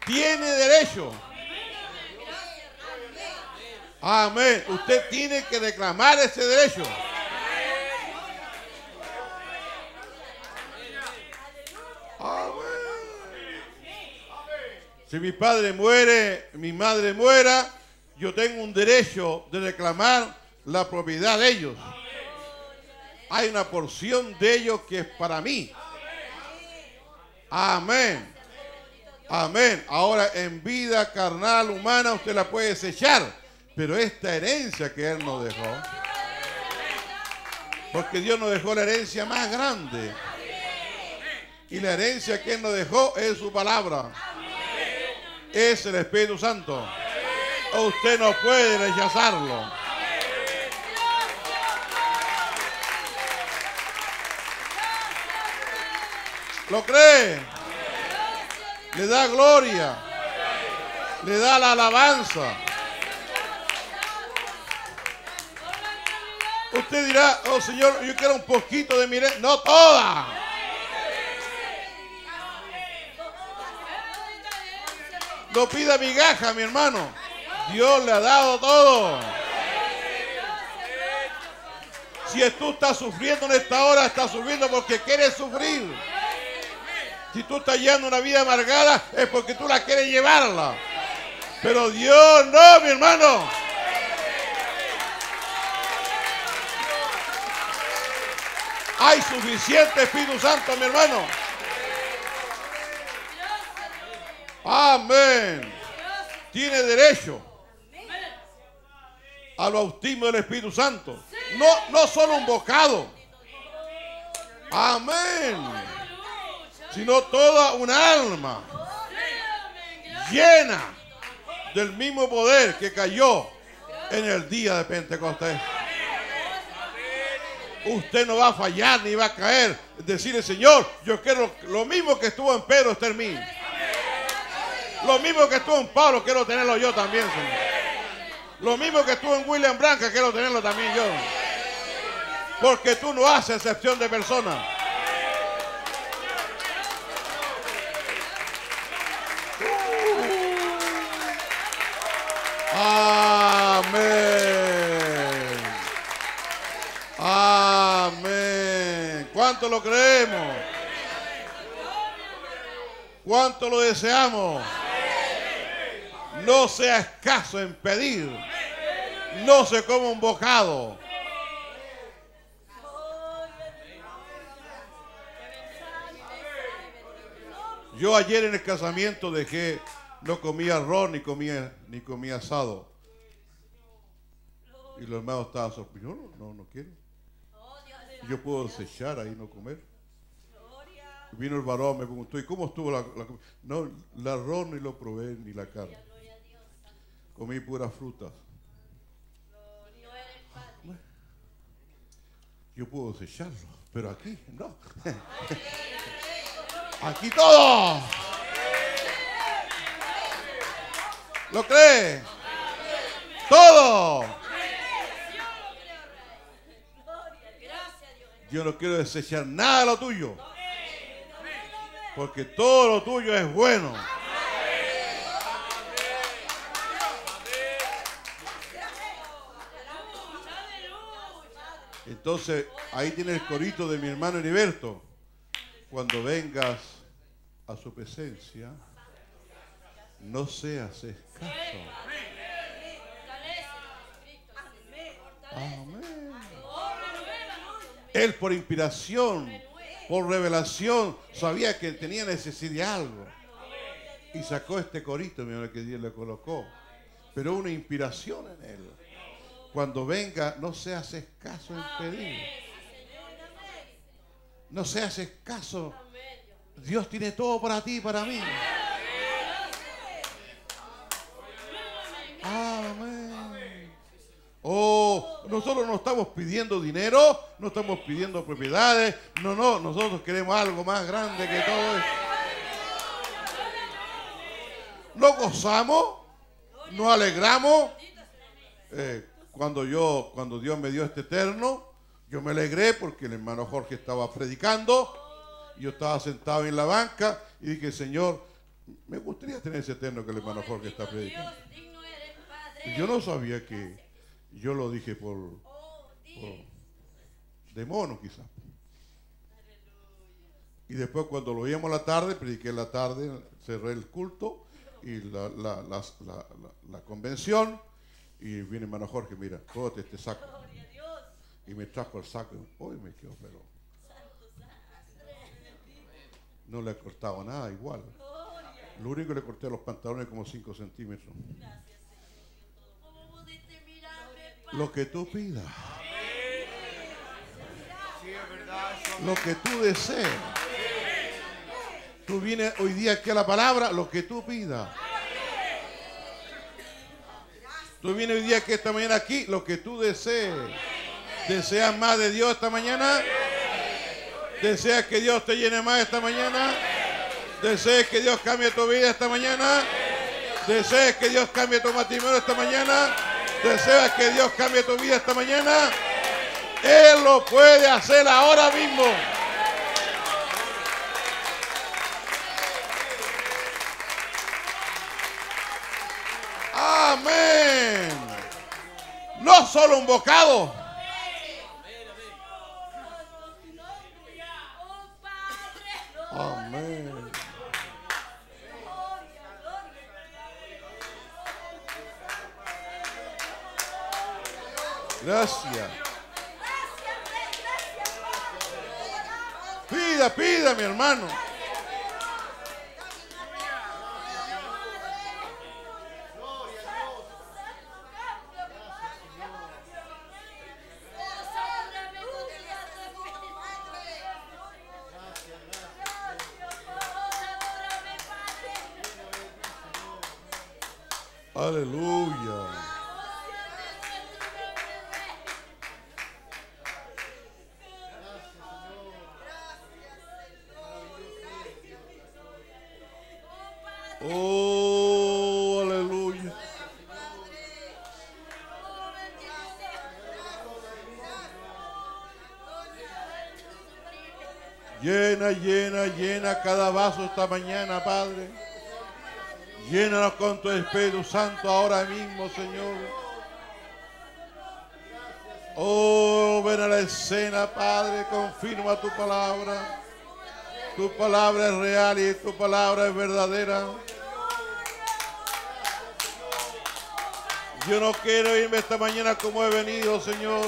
Tiene derecho. Amén. Usted tiene que reclamar ese derecho. Si mi padre muere, mi madre muera, yo tengo un derecho de reclamar la propiedad de ellos. Hay una porción de ellos que es para mí. Amén. Amén. Ahora, en vida carnal humana, usted la puede desechar, pero esta herencia que Él nos dejó, porque Dios nos dejó la herencia más grande, y la herencia que Él nos dejó es su palabra. Es el Espíritu Santo. Amén. Usted no puede rechazarlo. Amén. ¿Lo cree? Amén. Le da gloria. Amén. Le da la alabanza. Amén. Usted dirá, oh Señor, yo quiero un poquito de mi herencia. No toda. No pida migaja, mi hermano. Dios le ha dado todo. Si tú estás sufriendo en esta hora, estás sufriendo porque quieres sufrir. Si tú estás llevando una vida amargada, es porque tú la quieres llevarla. Pero Dios no, mi hermano. Hay suficiente Espíritu Santo, mi hermano. Amén. Tiene derecho al bautismo del Espíritu Santo. No solo un bocado. Amén. Sino toda una alma llena del mismo poder que cayó en el día de Pentecostés. Usted no va a fallar ni va a caer. Decirle, Señor, yo quiero lo mismo que estuvo en Pedro, está en mí. Lo mismo que estuvo en Pablo, quiero tenerlo yo también, Señor. Lo mismo que estuvo en William Branca, quiero tenerlo también yo. Porque tú no haces excepción de personas. Amén. Amén. ¿Cuánto lo creemos? ¿Cuánto lo deseamos? No sea escaso en pedir. No se coma un bocado. Yo ayer en el casamiento dejé, no comía arroz ni comía asado. Y los hermanos estaban sorprendidos. No quiero. Yo puedo desechar ahí no comer. Vino el varón, me preguntó, ¿y cómo estuvo la comida? No, el arroz ni lo probé ni la carne. Comí puras frutas. Yo puedo desecharlo, pero aquí no. Aquí todo. ¿Lo cree? Todo. Yo no quiero desechar nada de lo tuyo, porque todo lo tuyo es bueno. Entonces, ahí tiene el corito de mi hermano Heriberto. Cuando vengas a su presencia, no seas escaso. Amén. Él, por inspiración, por revelación, sabía que tenía necesidad de algo. Y sacó este corito, mi hermano, que Dios le colocó. Pero una inspiración en él. Cuando venga, no seas escaso en pedir. No seas escaso. Dios tiene todo para ti y para mí. Amén. Oh, Nosotros no estamos pidiendo dinero, no estamos pidiendo propiedades. No, no, nosotros queremos algo más grande que todo eso. Nos gozamos, nos alegramos. Cuando Dios me dio este terno, yo me alegré porque el hermano Jorge estaba predicando. Yo estaba sentado en la banca y dije, Señor, me gustaría tener ese terno que el hermano Jorge está predicando. Yo no sabía que, yo lo dije por de mono quizás. Y después cuando lo veíamos la tarde, prediqué en la tarde, cerré el culto y la convención. Y viene hermano Jorge, mira, cógete este saco. Y me trajo el saco. Hoy me quedó, pero no le he cortado nada igual. Lo único que le corté a los pantalones como 5 centímetros. Lo que tú pidas. Lo que tú desees. Tú vienes hoy día aquí a la palabra, lo que tú pidas. Tú vienes hoy día aquí esta mañana aquí, lo que tú desees. ¿Deseas más de Dios esta mañana? ¿Deseas que Dios te llene más esta mañana? ¿Deseas que Dios cambie tu vida esta mañana? ¿Deseas que Dios cambie tu matrimonio esta mañana? ¿Deseas que Dios cambie tu vida esta mañana? Él lo puede hacer ahora mismo. Amén. No solo un bocado. Amén. Gracias. Pida, pida, mi hermano. Aleluya. Oh, aleluya. Llena, llena, llena cada vaso esta mañana, Padre. Llénanos con tu Espíritu Santo ahora mismo, Señor. Oh, ven a la escena, Padre, confirma tu palabra. Tu palabra es real y tu palabra es verdadera. Yo no quiero irme esta mañana como he venido, Señor.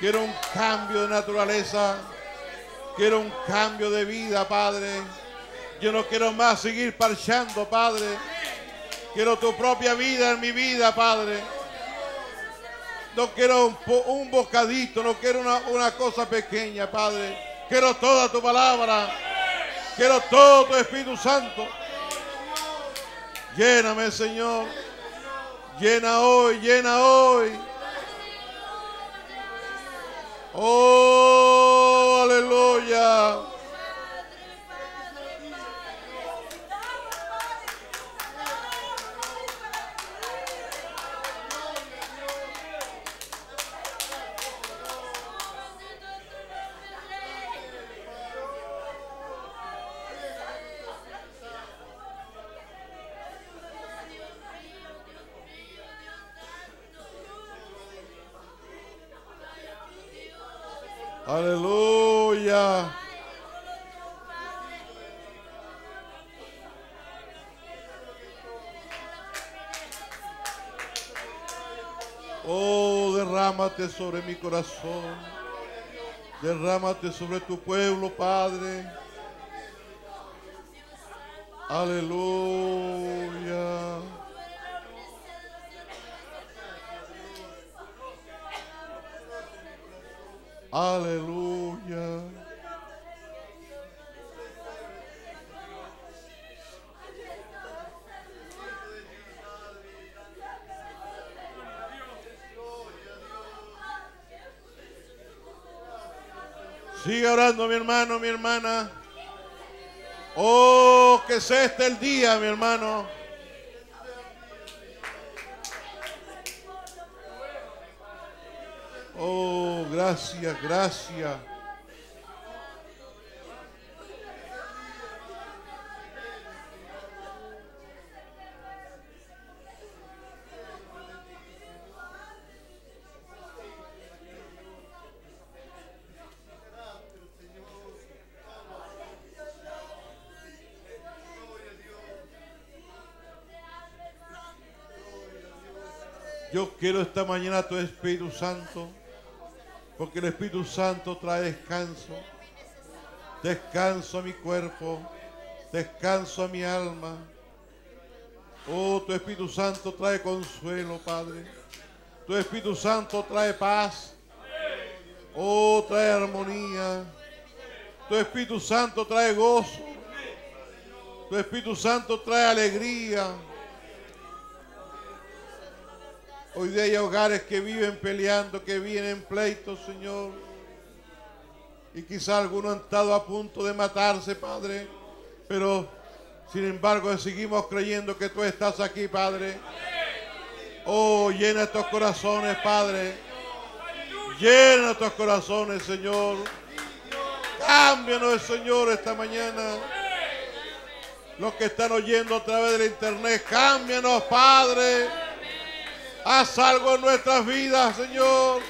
Quiero un cambio de naturaleza. Quiero un cambio de vida, Padre. Yo no quiero más seguir parchando, Padre. Quiero tu propia vida en mi vida, Padre. No quiero un bocadito, no quiero una cosa pequeña, Padre. Quiero toda tu palabra. Quiero todo tu Espíritu Santo. Lléname, Señor. Llena hoy, llena hoy. Oh, aleluya. Aleluya. Oh, derrámate sobre mi corazón. Derrámate sobre tu pueblo, Padre. Aleluya. Aleluya. Sigue orando, mi hermano, mi hermana. Oh, que sea este el día, mi hermano. Oh, gracias, gracias. Yo quiero esta mañana a tu Espíritu Santo, porque el Espíritu Santo trae descanso. Descanso a mi cuerpo, descanso a mi alma. Oh, tu Espíritu Santo trae consuelo, Padre. Tu Espíritu Santo trae paz. Oh, trae armonía. Tu Espíritu Santo trae gozo. Tu Espíritu Santo trae alegría. Hoy día hay hogares que viven peleando, que vienen pleitos, Señor. Y quizá algunos han estado a punto de matarse, Padre. Pero, sin embargo, seguimos creyendo que tú estás aquí, Padre. Oh, llena estos corazones, Padre. Llena estos corazones, Señor. Cámbianos, Señor, esta mañana. Los que están oyendo a través del internet, cámbianos, Padre. Haz algo en nuestras vidas, Señor.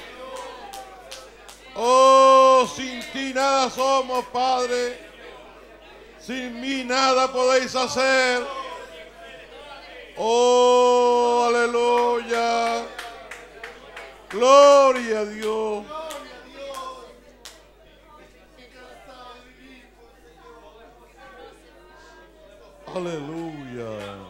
Oh, sin ti nada somos, Padre. Sin mí nada podéis hacer. Oh, aleluya. Gloria a Dios. Aleluya.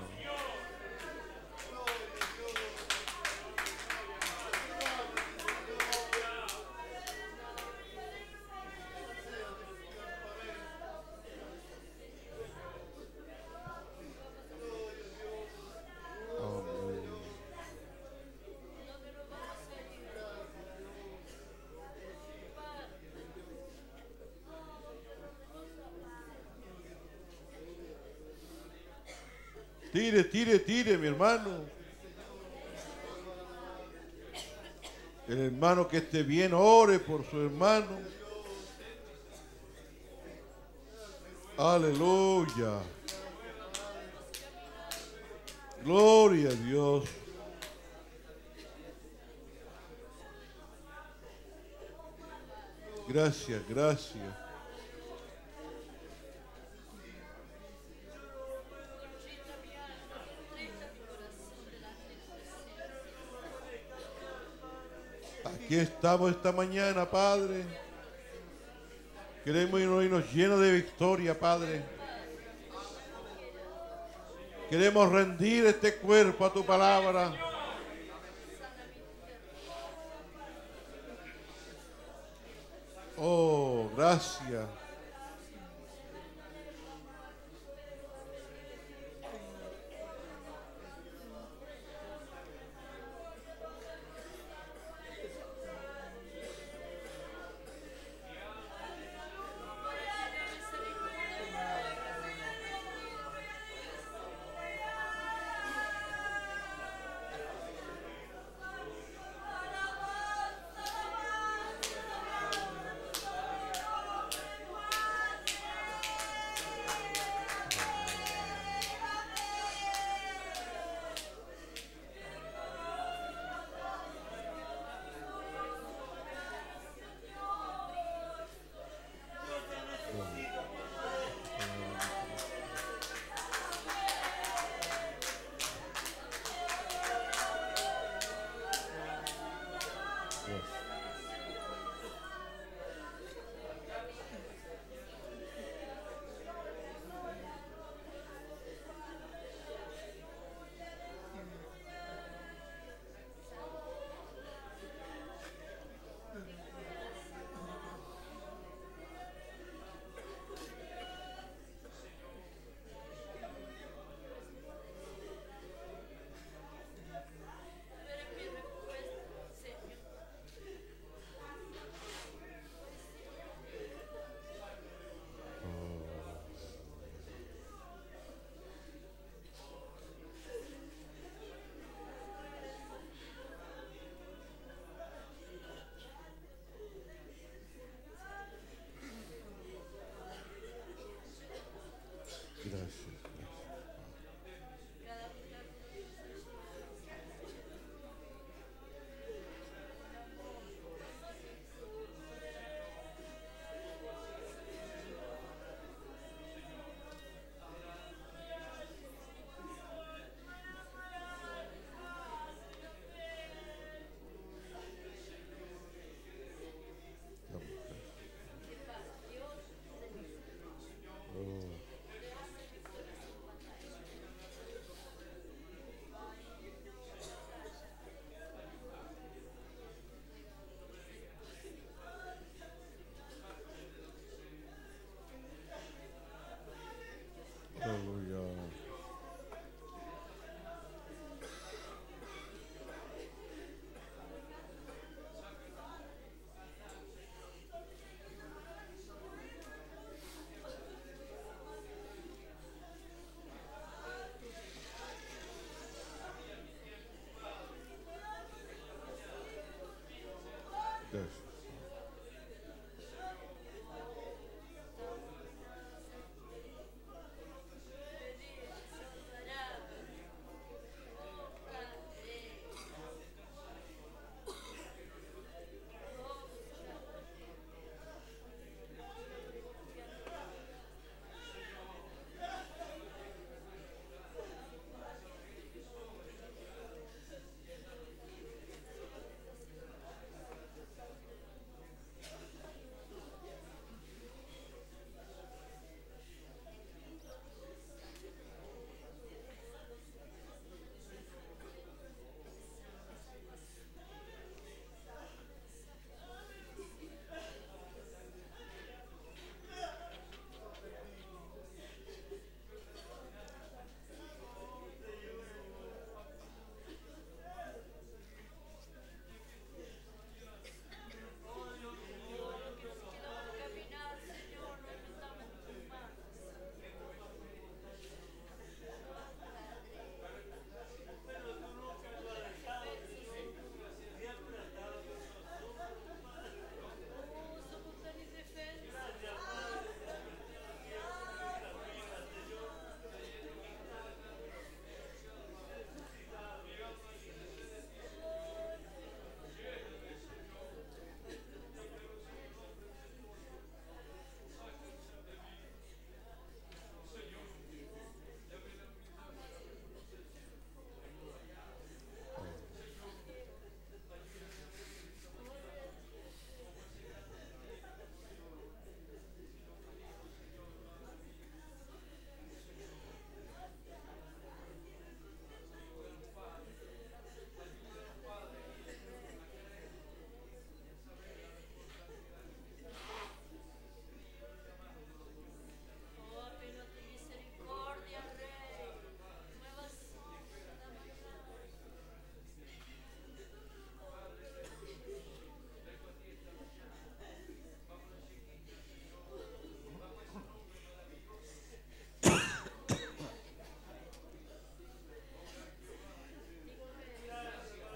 Tire, tire, tire, mi hermano. El hermano que esté bien, ore por su hermano. Aleluya. Gloria a Dios. Gracias, gracias. Aquí estamos esta mañana, Padre. Queremos irnos llenos de victoria, Padre. Queremos rendir este cuerpo a tu palabra. Oh, gracias. ustedes.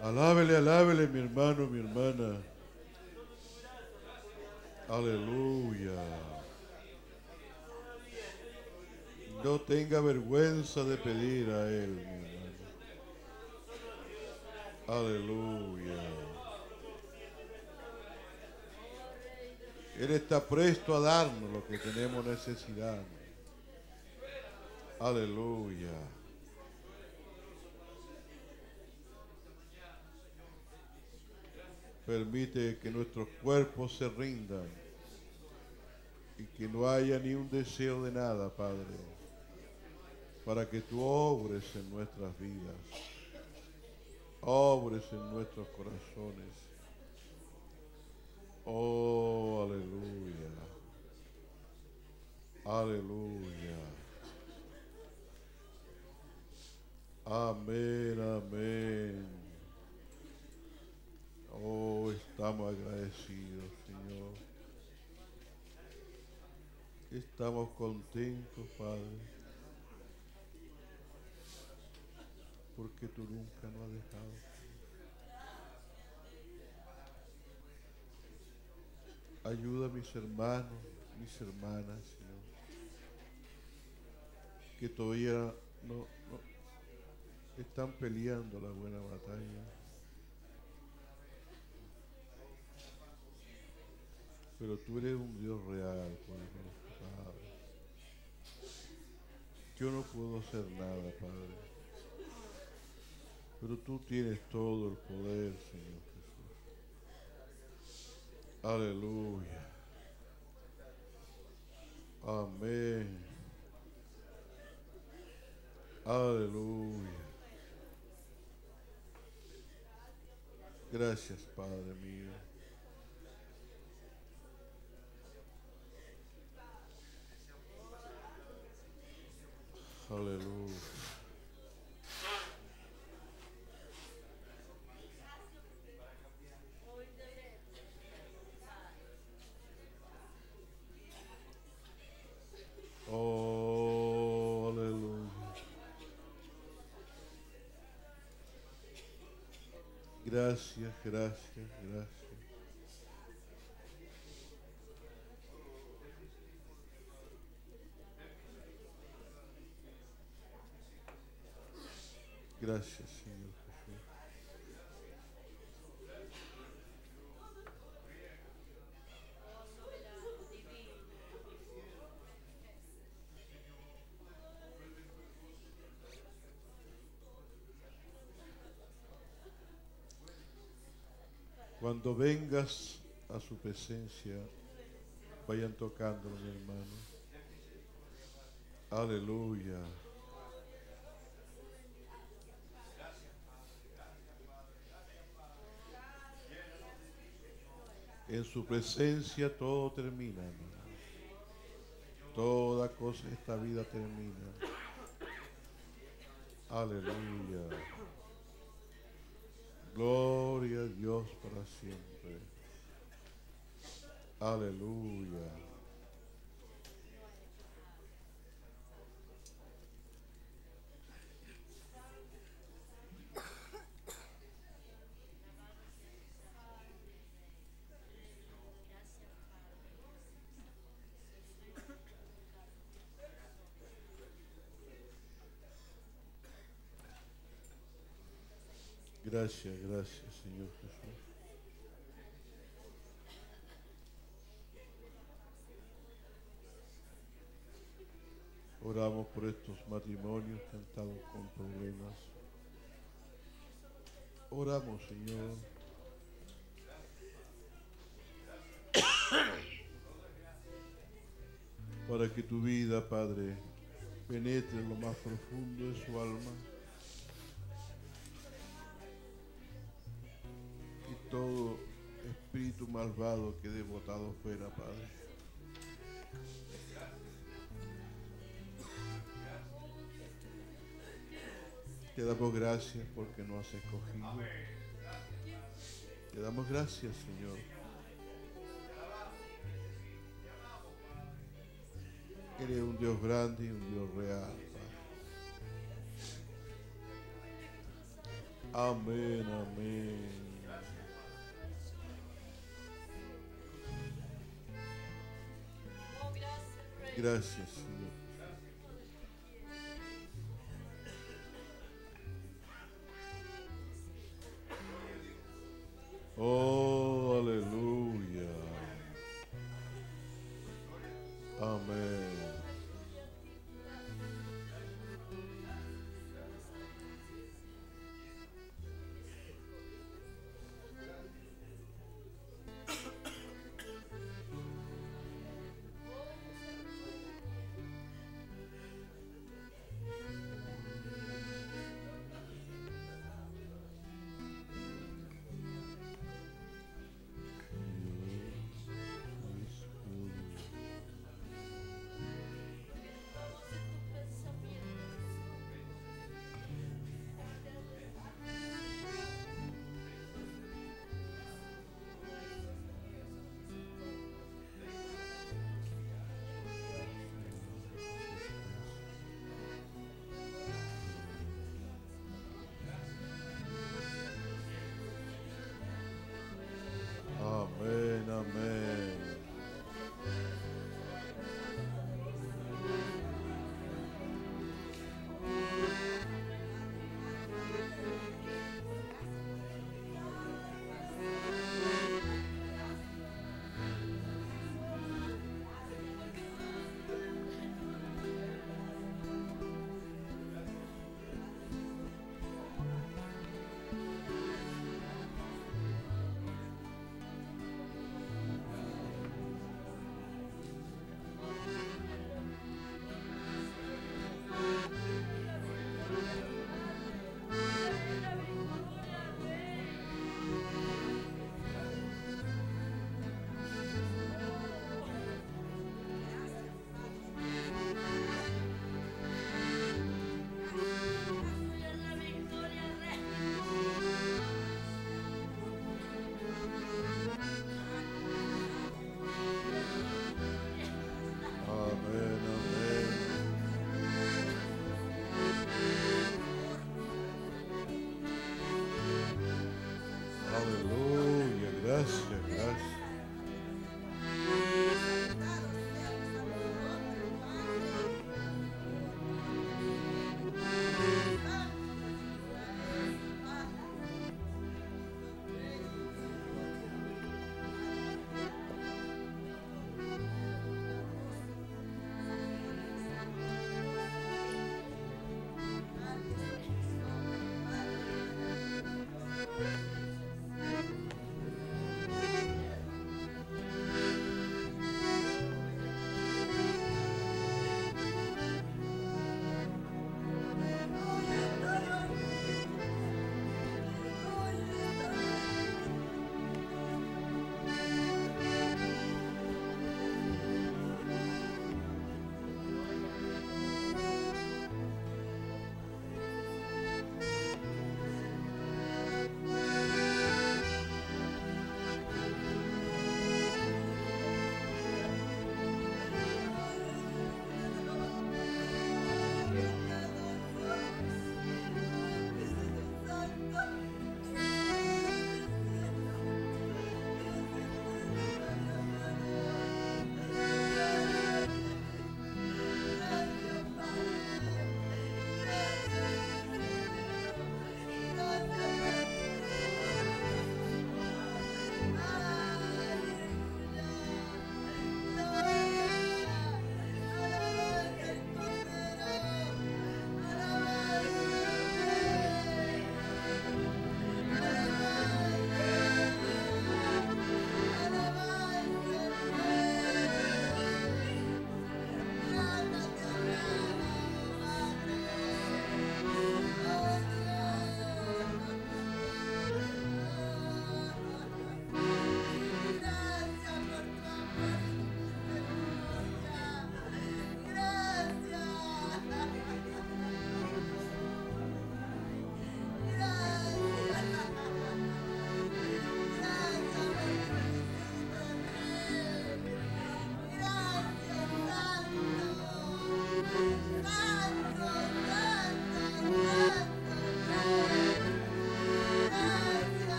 Alábele, alábele, mi hermano, mi hermana. Aleluya. No tenga vergüenza de pedir a Él, mi hermano. Aleluya. Él está presto a darnos lo que tenemos necesidad. Aleluya. Permite que nuestros cuerpos se rindan y que no haya ni un deseo de nada, Padre, para que tú obres en nuestras vidas, obres en nuestros corazones. Oh, aleluya, aleluya. Amén, amén. Oh, estamos agradecidos, Señor. Estamos contentos, Padre, porque tú nunca nos has dejado. Ayuda a mis hermanos, mis hermanas, Señor, que todavía no están peleando la buena batalla. Pero tú eres un Dios real, Padre. Yo no puedo hacer nada, Padre. Pero tú tienes todo el poder, Señor Jesús. Aleluya. Amén. Aleluya. Gracias, Padre mío. Aleluya. Oh, aleluya. Gracias, gracias, gracias. Gracias, Señor. Cuando vengas a su presencia, vayan tocando, mi hermano. Aleluya. En su presencia todo termina, hermano. Toda cosa en esta vida termina. Aleluya. Gloria a Dios para siempre. Aleluya. Gracias, gracias, Señor Jesús. Oramos por estos matrimonios que han estado con problemas. Oramos, Señor. Para que tu vida, Padre, penetre en lo más profundo de su alma. Todo espíritu malvado quede botado fuera, Padre. Te damos gracias porque nos has escogido. Te damos gracias, Señor. Eres un Dios grande y un Dios real, Padre. Amén, amén. Gracias, Señor. Oh, aleluya. Amén.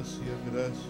gracias,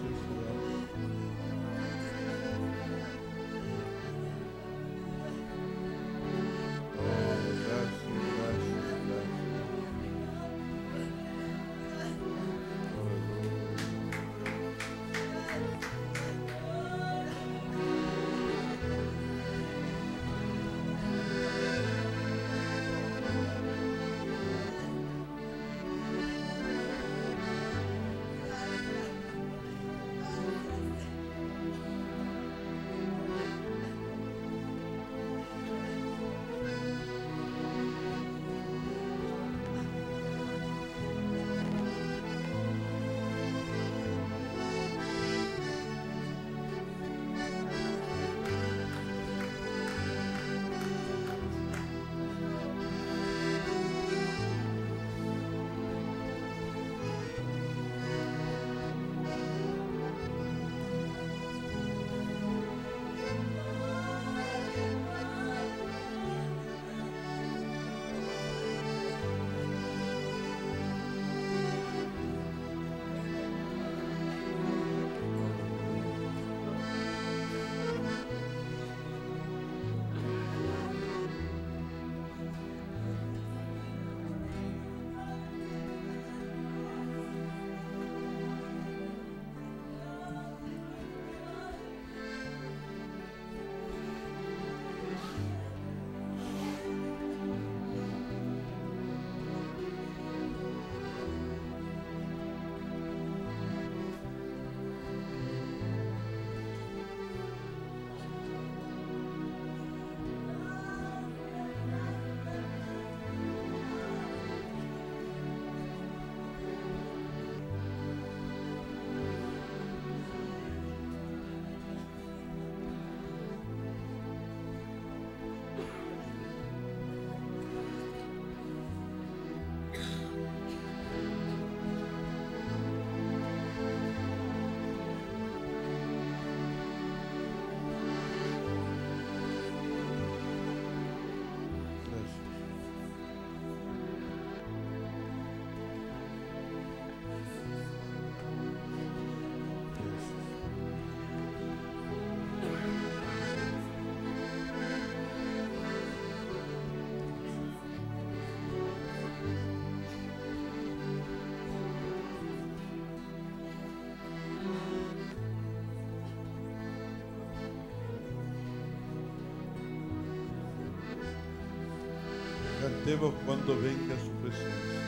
Cantemos cuando venga su presencia.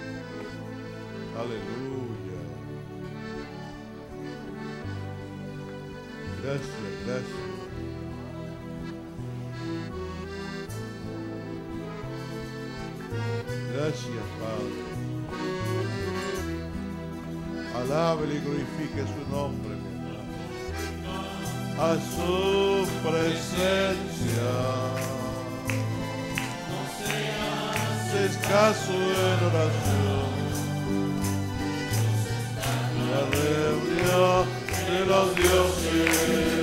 Aleluya. Gracias, gracias. Gracias, Padre. Alábele y glorifique su nombre, mi hermano. A su presencia. Escaso en oración, la reunión de los dioses.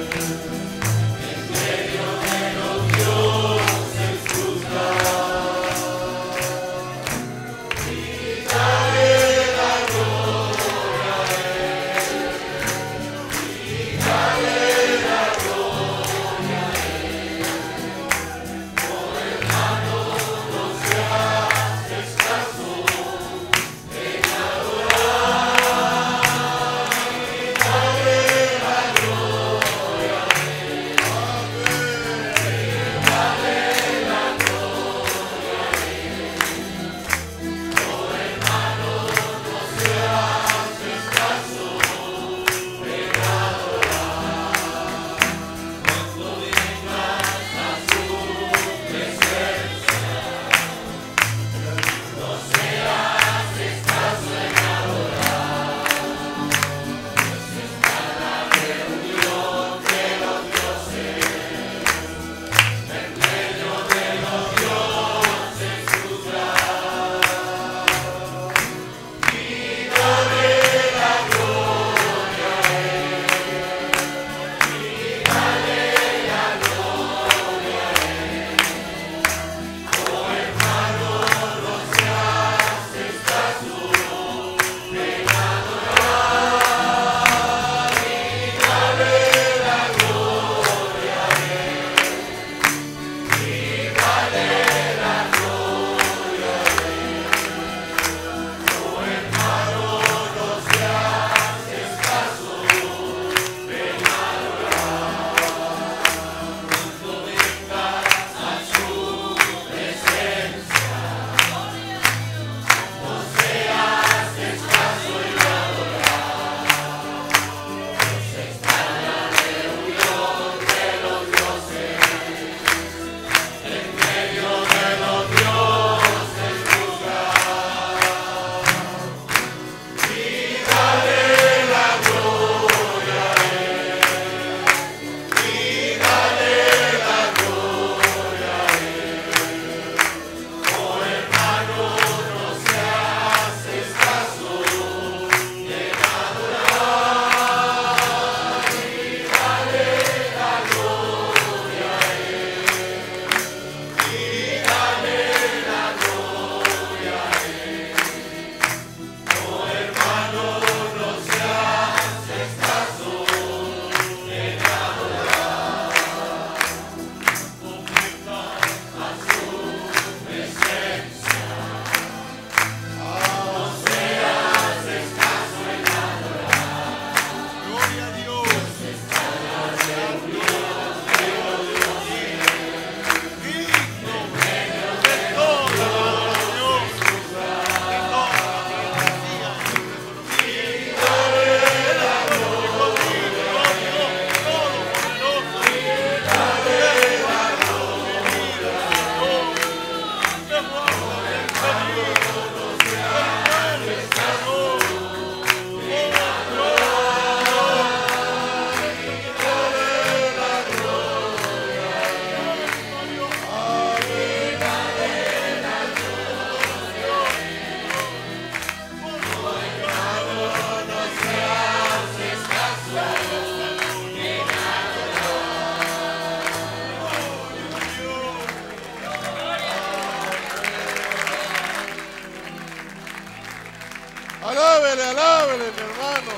alábele, alábele, mi hermano.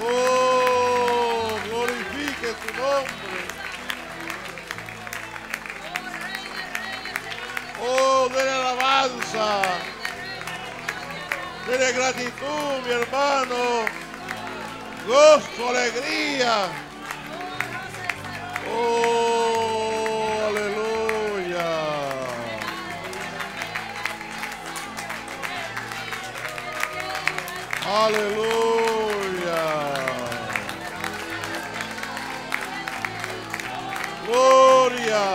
Oh, glorifique su nombre. Oh, denle alabanza. Denle gratitud, mi hermano. Gozo, alegría. Oh, aleluya. Aleluya. Gloria.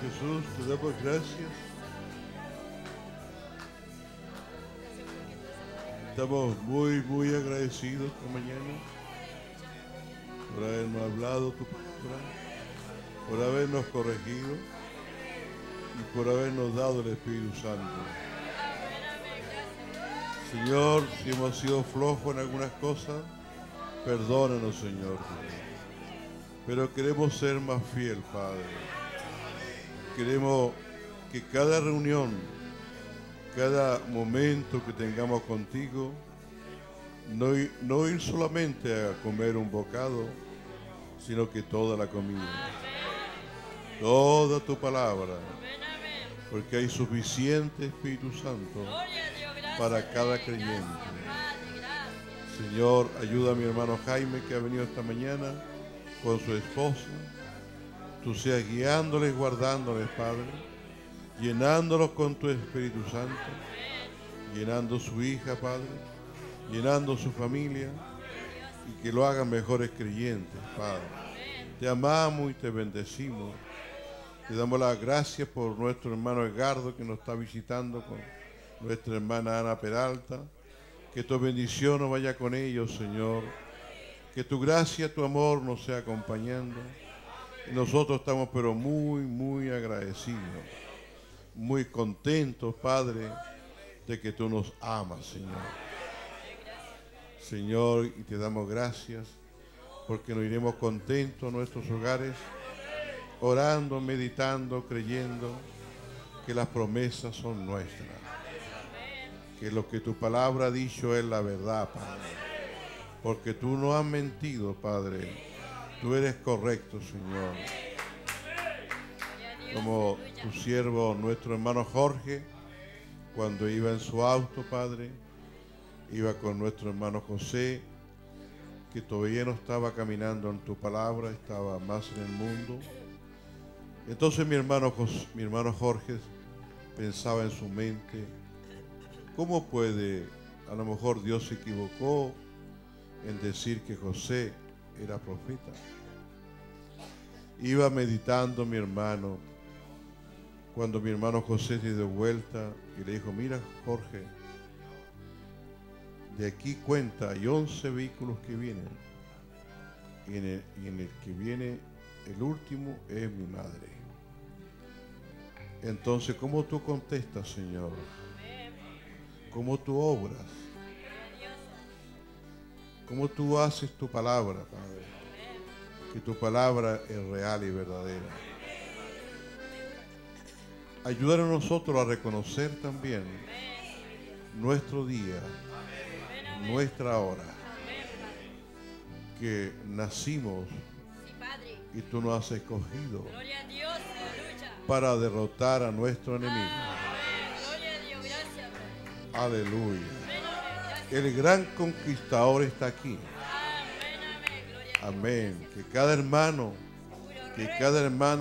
Jesús, te damos gracias. Estamos muy, muy agradecidos esta mañana por habernos hablado tu palabra, por habernos corregido y por habernos dado el Espíritu Santo. Señor, si hemos sido flojos en algunas cosas, perdónanos, Señor. Pero queremos ser más fiel, Padre. Queremos que cada reunión, cada momento que tengamos contigo, no ir solamente a comer un bocado, sino que toda la comida, toda tu palabra, porque hay suficiente Espíritu Santo para cada creyente. Señor, ayuda a mi hermano Jaime, que ha venido esta mañana con su esposa. Tú seas guiándoles, guardándoles, Padre, llenándolos con tu Espíritu Santo, llenando su hija, Padre, llenando su familia, y que lo hagan mejores creyentes, Padre. Te amamos y te bendecimos. Te damos las gracias por nuestro hermano Edgardo, que nos está visitando con nuestra hermana Ana Peralta. Que tu bendición nos vaya con ellos, Señor. Que tu gracia, tu amor nos sea acompañando. Nosotros estamos pero muy, muy agradecidos, muy contentos, Padre, de que tú nos amas, Señor. Señor, y te damos gracias porque nos iremos contentos a nuestros hogares, orando, meditando, creyendo que las promesas son nuestras, que lo que tu palabra ha dicho es la verdad, Padre, porque tú no has mentido, Padre. Tú eres correcto, Señor. Como tu siervo, nuestro hermano Jorge, cuando iba en su auto, Padre, iba con nuestro hermano José, que todavía no estaba caminando en tu palabra, estaba más en el mundo. Entonces mi hermano Jorge pensaba en su mente, ¿cómo puede? A lo mejor Dios se equivocó en decir que José era profeta. Iba meditando mi hermano cuando mi hermano José se dio vuelta y le dijo: mira, Jorge, de aquí cuenta, hay 11 vehículos que vienen y en el que viene el último es mi madre. Entonces, ¿cómo tú contestas, Señor? ¿Cómo tú obras? Cómo tú haces tu palabra, Padre, que tu palabra es real y verdadera. Ayúdanos a nosotros a reconocer también nuestro día, nuestra hora, que nacimos y tú nos has escogido para derrotar a nuestro enemigo. Aleluya. El gran conquistador está aquí. Amén. Que cada hermano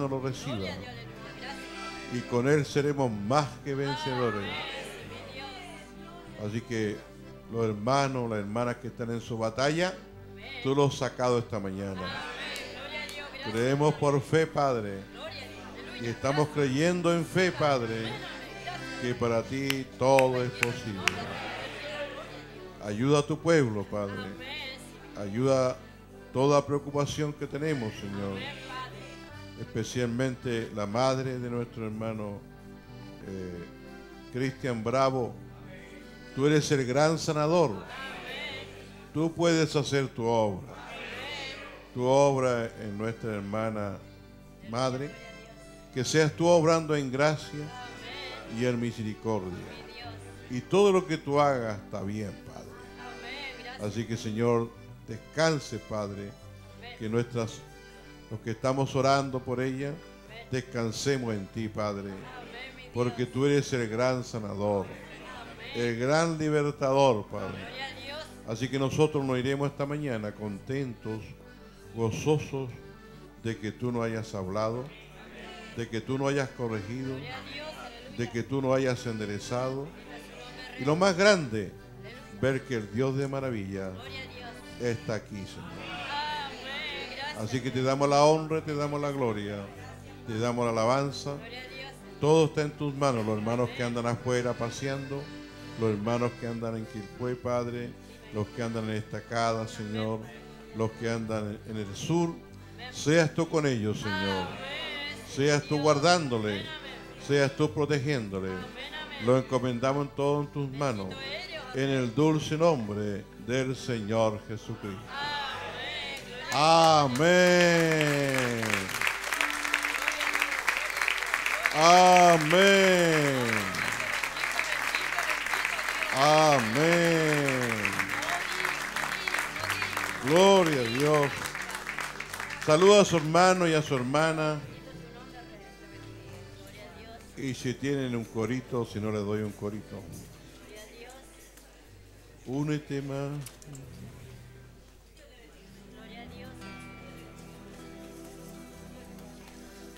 lo reciba, ¿no? Y con él seremos más que vencedores. Así que los hermanos, las hermanas que están en su batalla, tú los has sacado esta mañana. Creemos por fe, Padre, y estamos creyendo en fe, Padre, que para ti todo es posible. Ayuda a tu pueblo, Padre. Ayuda toda preocupación que tenemos, Señor. Especialmente la madre de nuestro hermano Cristian Bravo. Tú eres el gran sanador. Tú puedes hacer tu obra. Tu obra en nuestra hermana madre. Que seas tú obrando en gracia y en misericordia. Y todo lo que tú hagas está bien, Padre. Así que, Señor, descanse, Padre. Que los que estamos orando por ella, descansemos en ti, Padre. Porque tú eres el gran sanador. El gran libertador, Padre. Así que nosotros nos iremos esta mañana contentos, gozosos de que tú nos hayas hablado, de que tú nos hayas corregido, de que tú nos hayas enderezado. Y lo más grande, ver que el Dios de maravilla está aquí, Señor. Así que te damos la honra, te damos la gloria, te damos la alabanza. Todo está en tus manos, los hermanos que andan afuera paseando, los hermanos que andan en Quilpué, Padre, los que andan en Estacada, Señor, los que andan en el sur, seas tú con ellos, Señor, seas tú guardándole, seas tú protegiéndole, lo encomendamos todo en tus manos, en el dulce nombre del Señor Jesucristo. Amén. Amén. Amén. Gloria a Dios. Saluda a su hermano y a su hermana. Y si tienen un corito, si no les doy un corito. Únete más.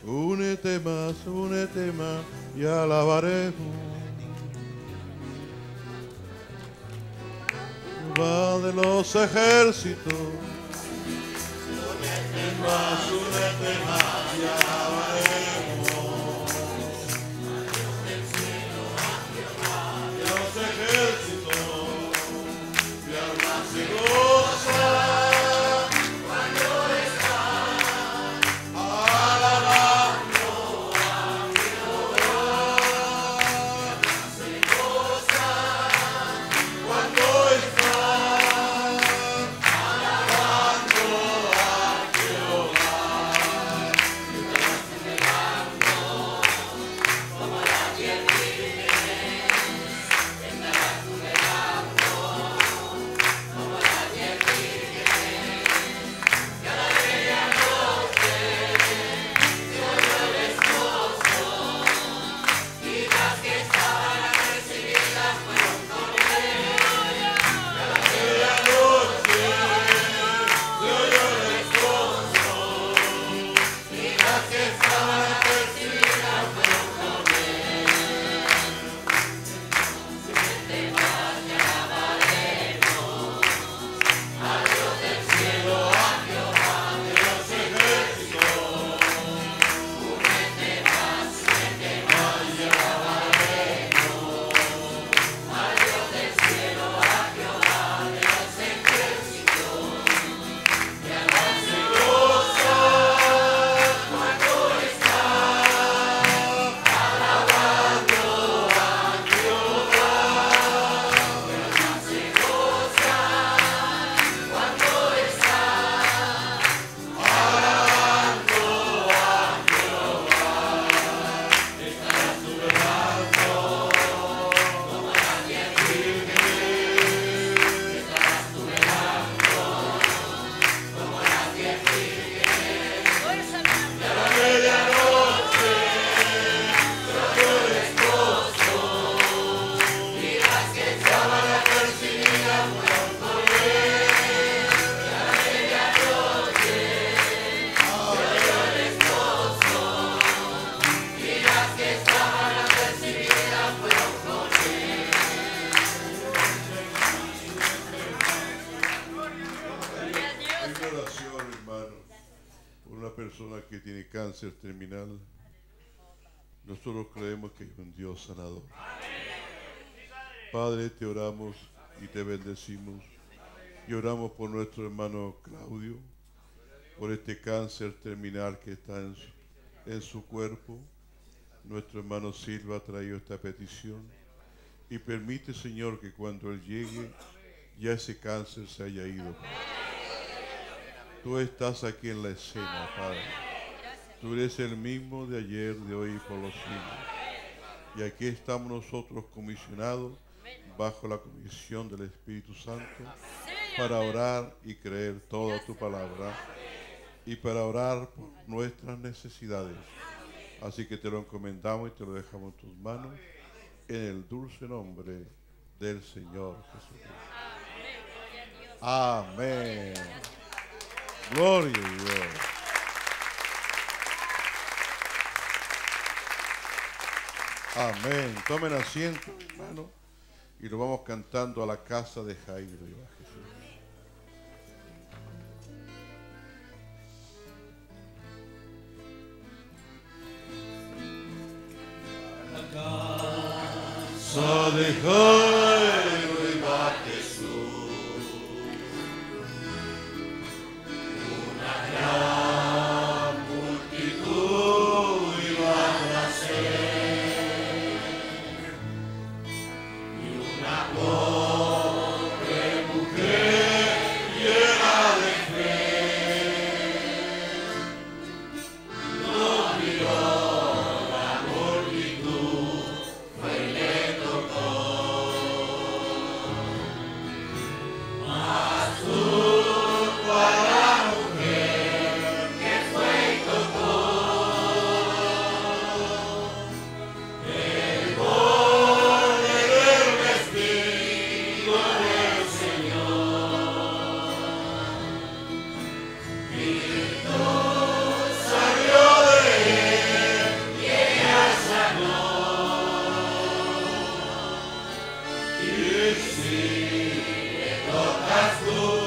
Únete más y alabaremos. Va de los ejércitos. Únete más y alabaremos. Del cielo a Jehová de los ejércitos. Mi alma se goza. por una persona que tiene cáncer terminal, nosotros creemos que hay un Dios sanador. Padre, te oramos y te bendecimos. Y oramos por nuestro hermano Claudio, por este cáncer terminal que está en su cuerpo. Nuestro hermano Silva ha traído esta petición. Y permite, Señor, que cuando él llegue, ya ese cáncer se haya ido. Tú estás aquí en la escena, Padre. Tú eres el mismo de ayer, de hoy y por los siglos. Y aquí estamos nosotros comisionados bajo la comisión del Espíritu Santo para orar y creer toda tu palabra y para orar por nuestras necesidades. Así que te lo encomendamos y te lo dejamos en tus manos en el dulce nombre del Señor Jesucristo. Amén. Gloria a Dios. Amén. Tomen asiento, hermano, y lo vamos cantando a la casa de Jairo y a Jesús. La casa de Jairo y va Jesús, una gran multitud iba a nacer, y una pobre mujer llena de fe, no miró la multitud, fue y le y si le tocas tú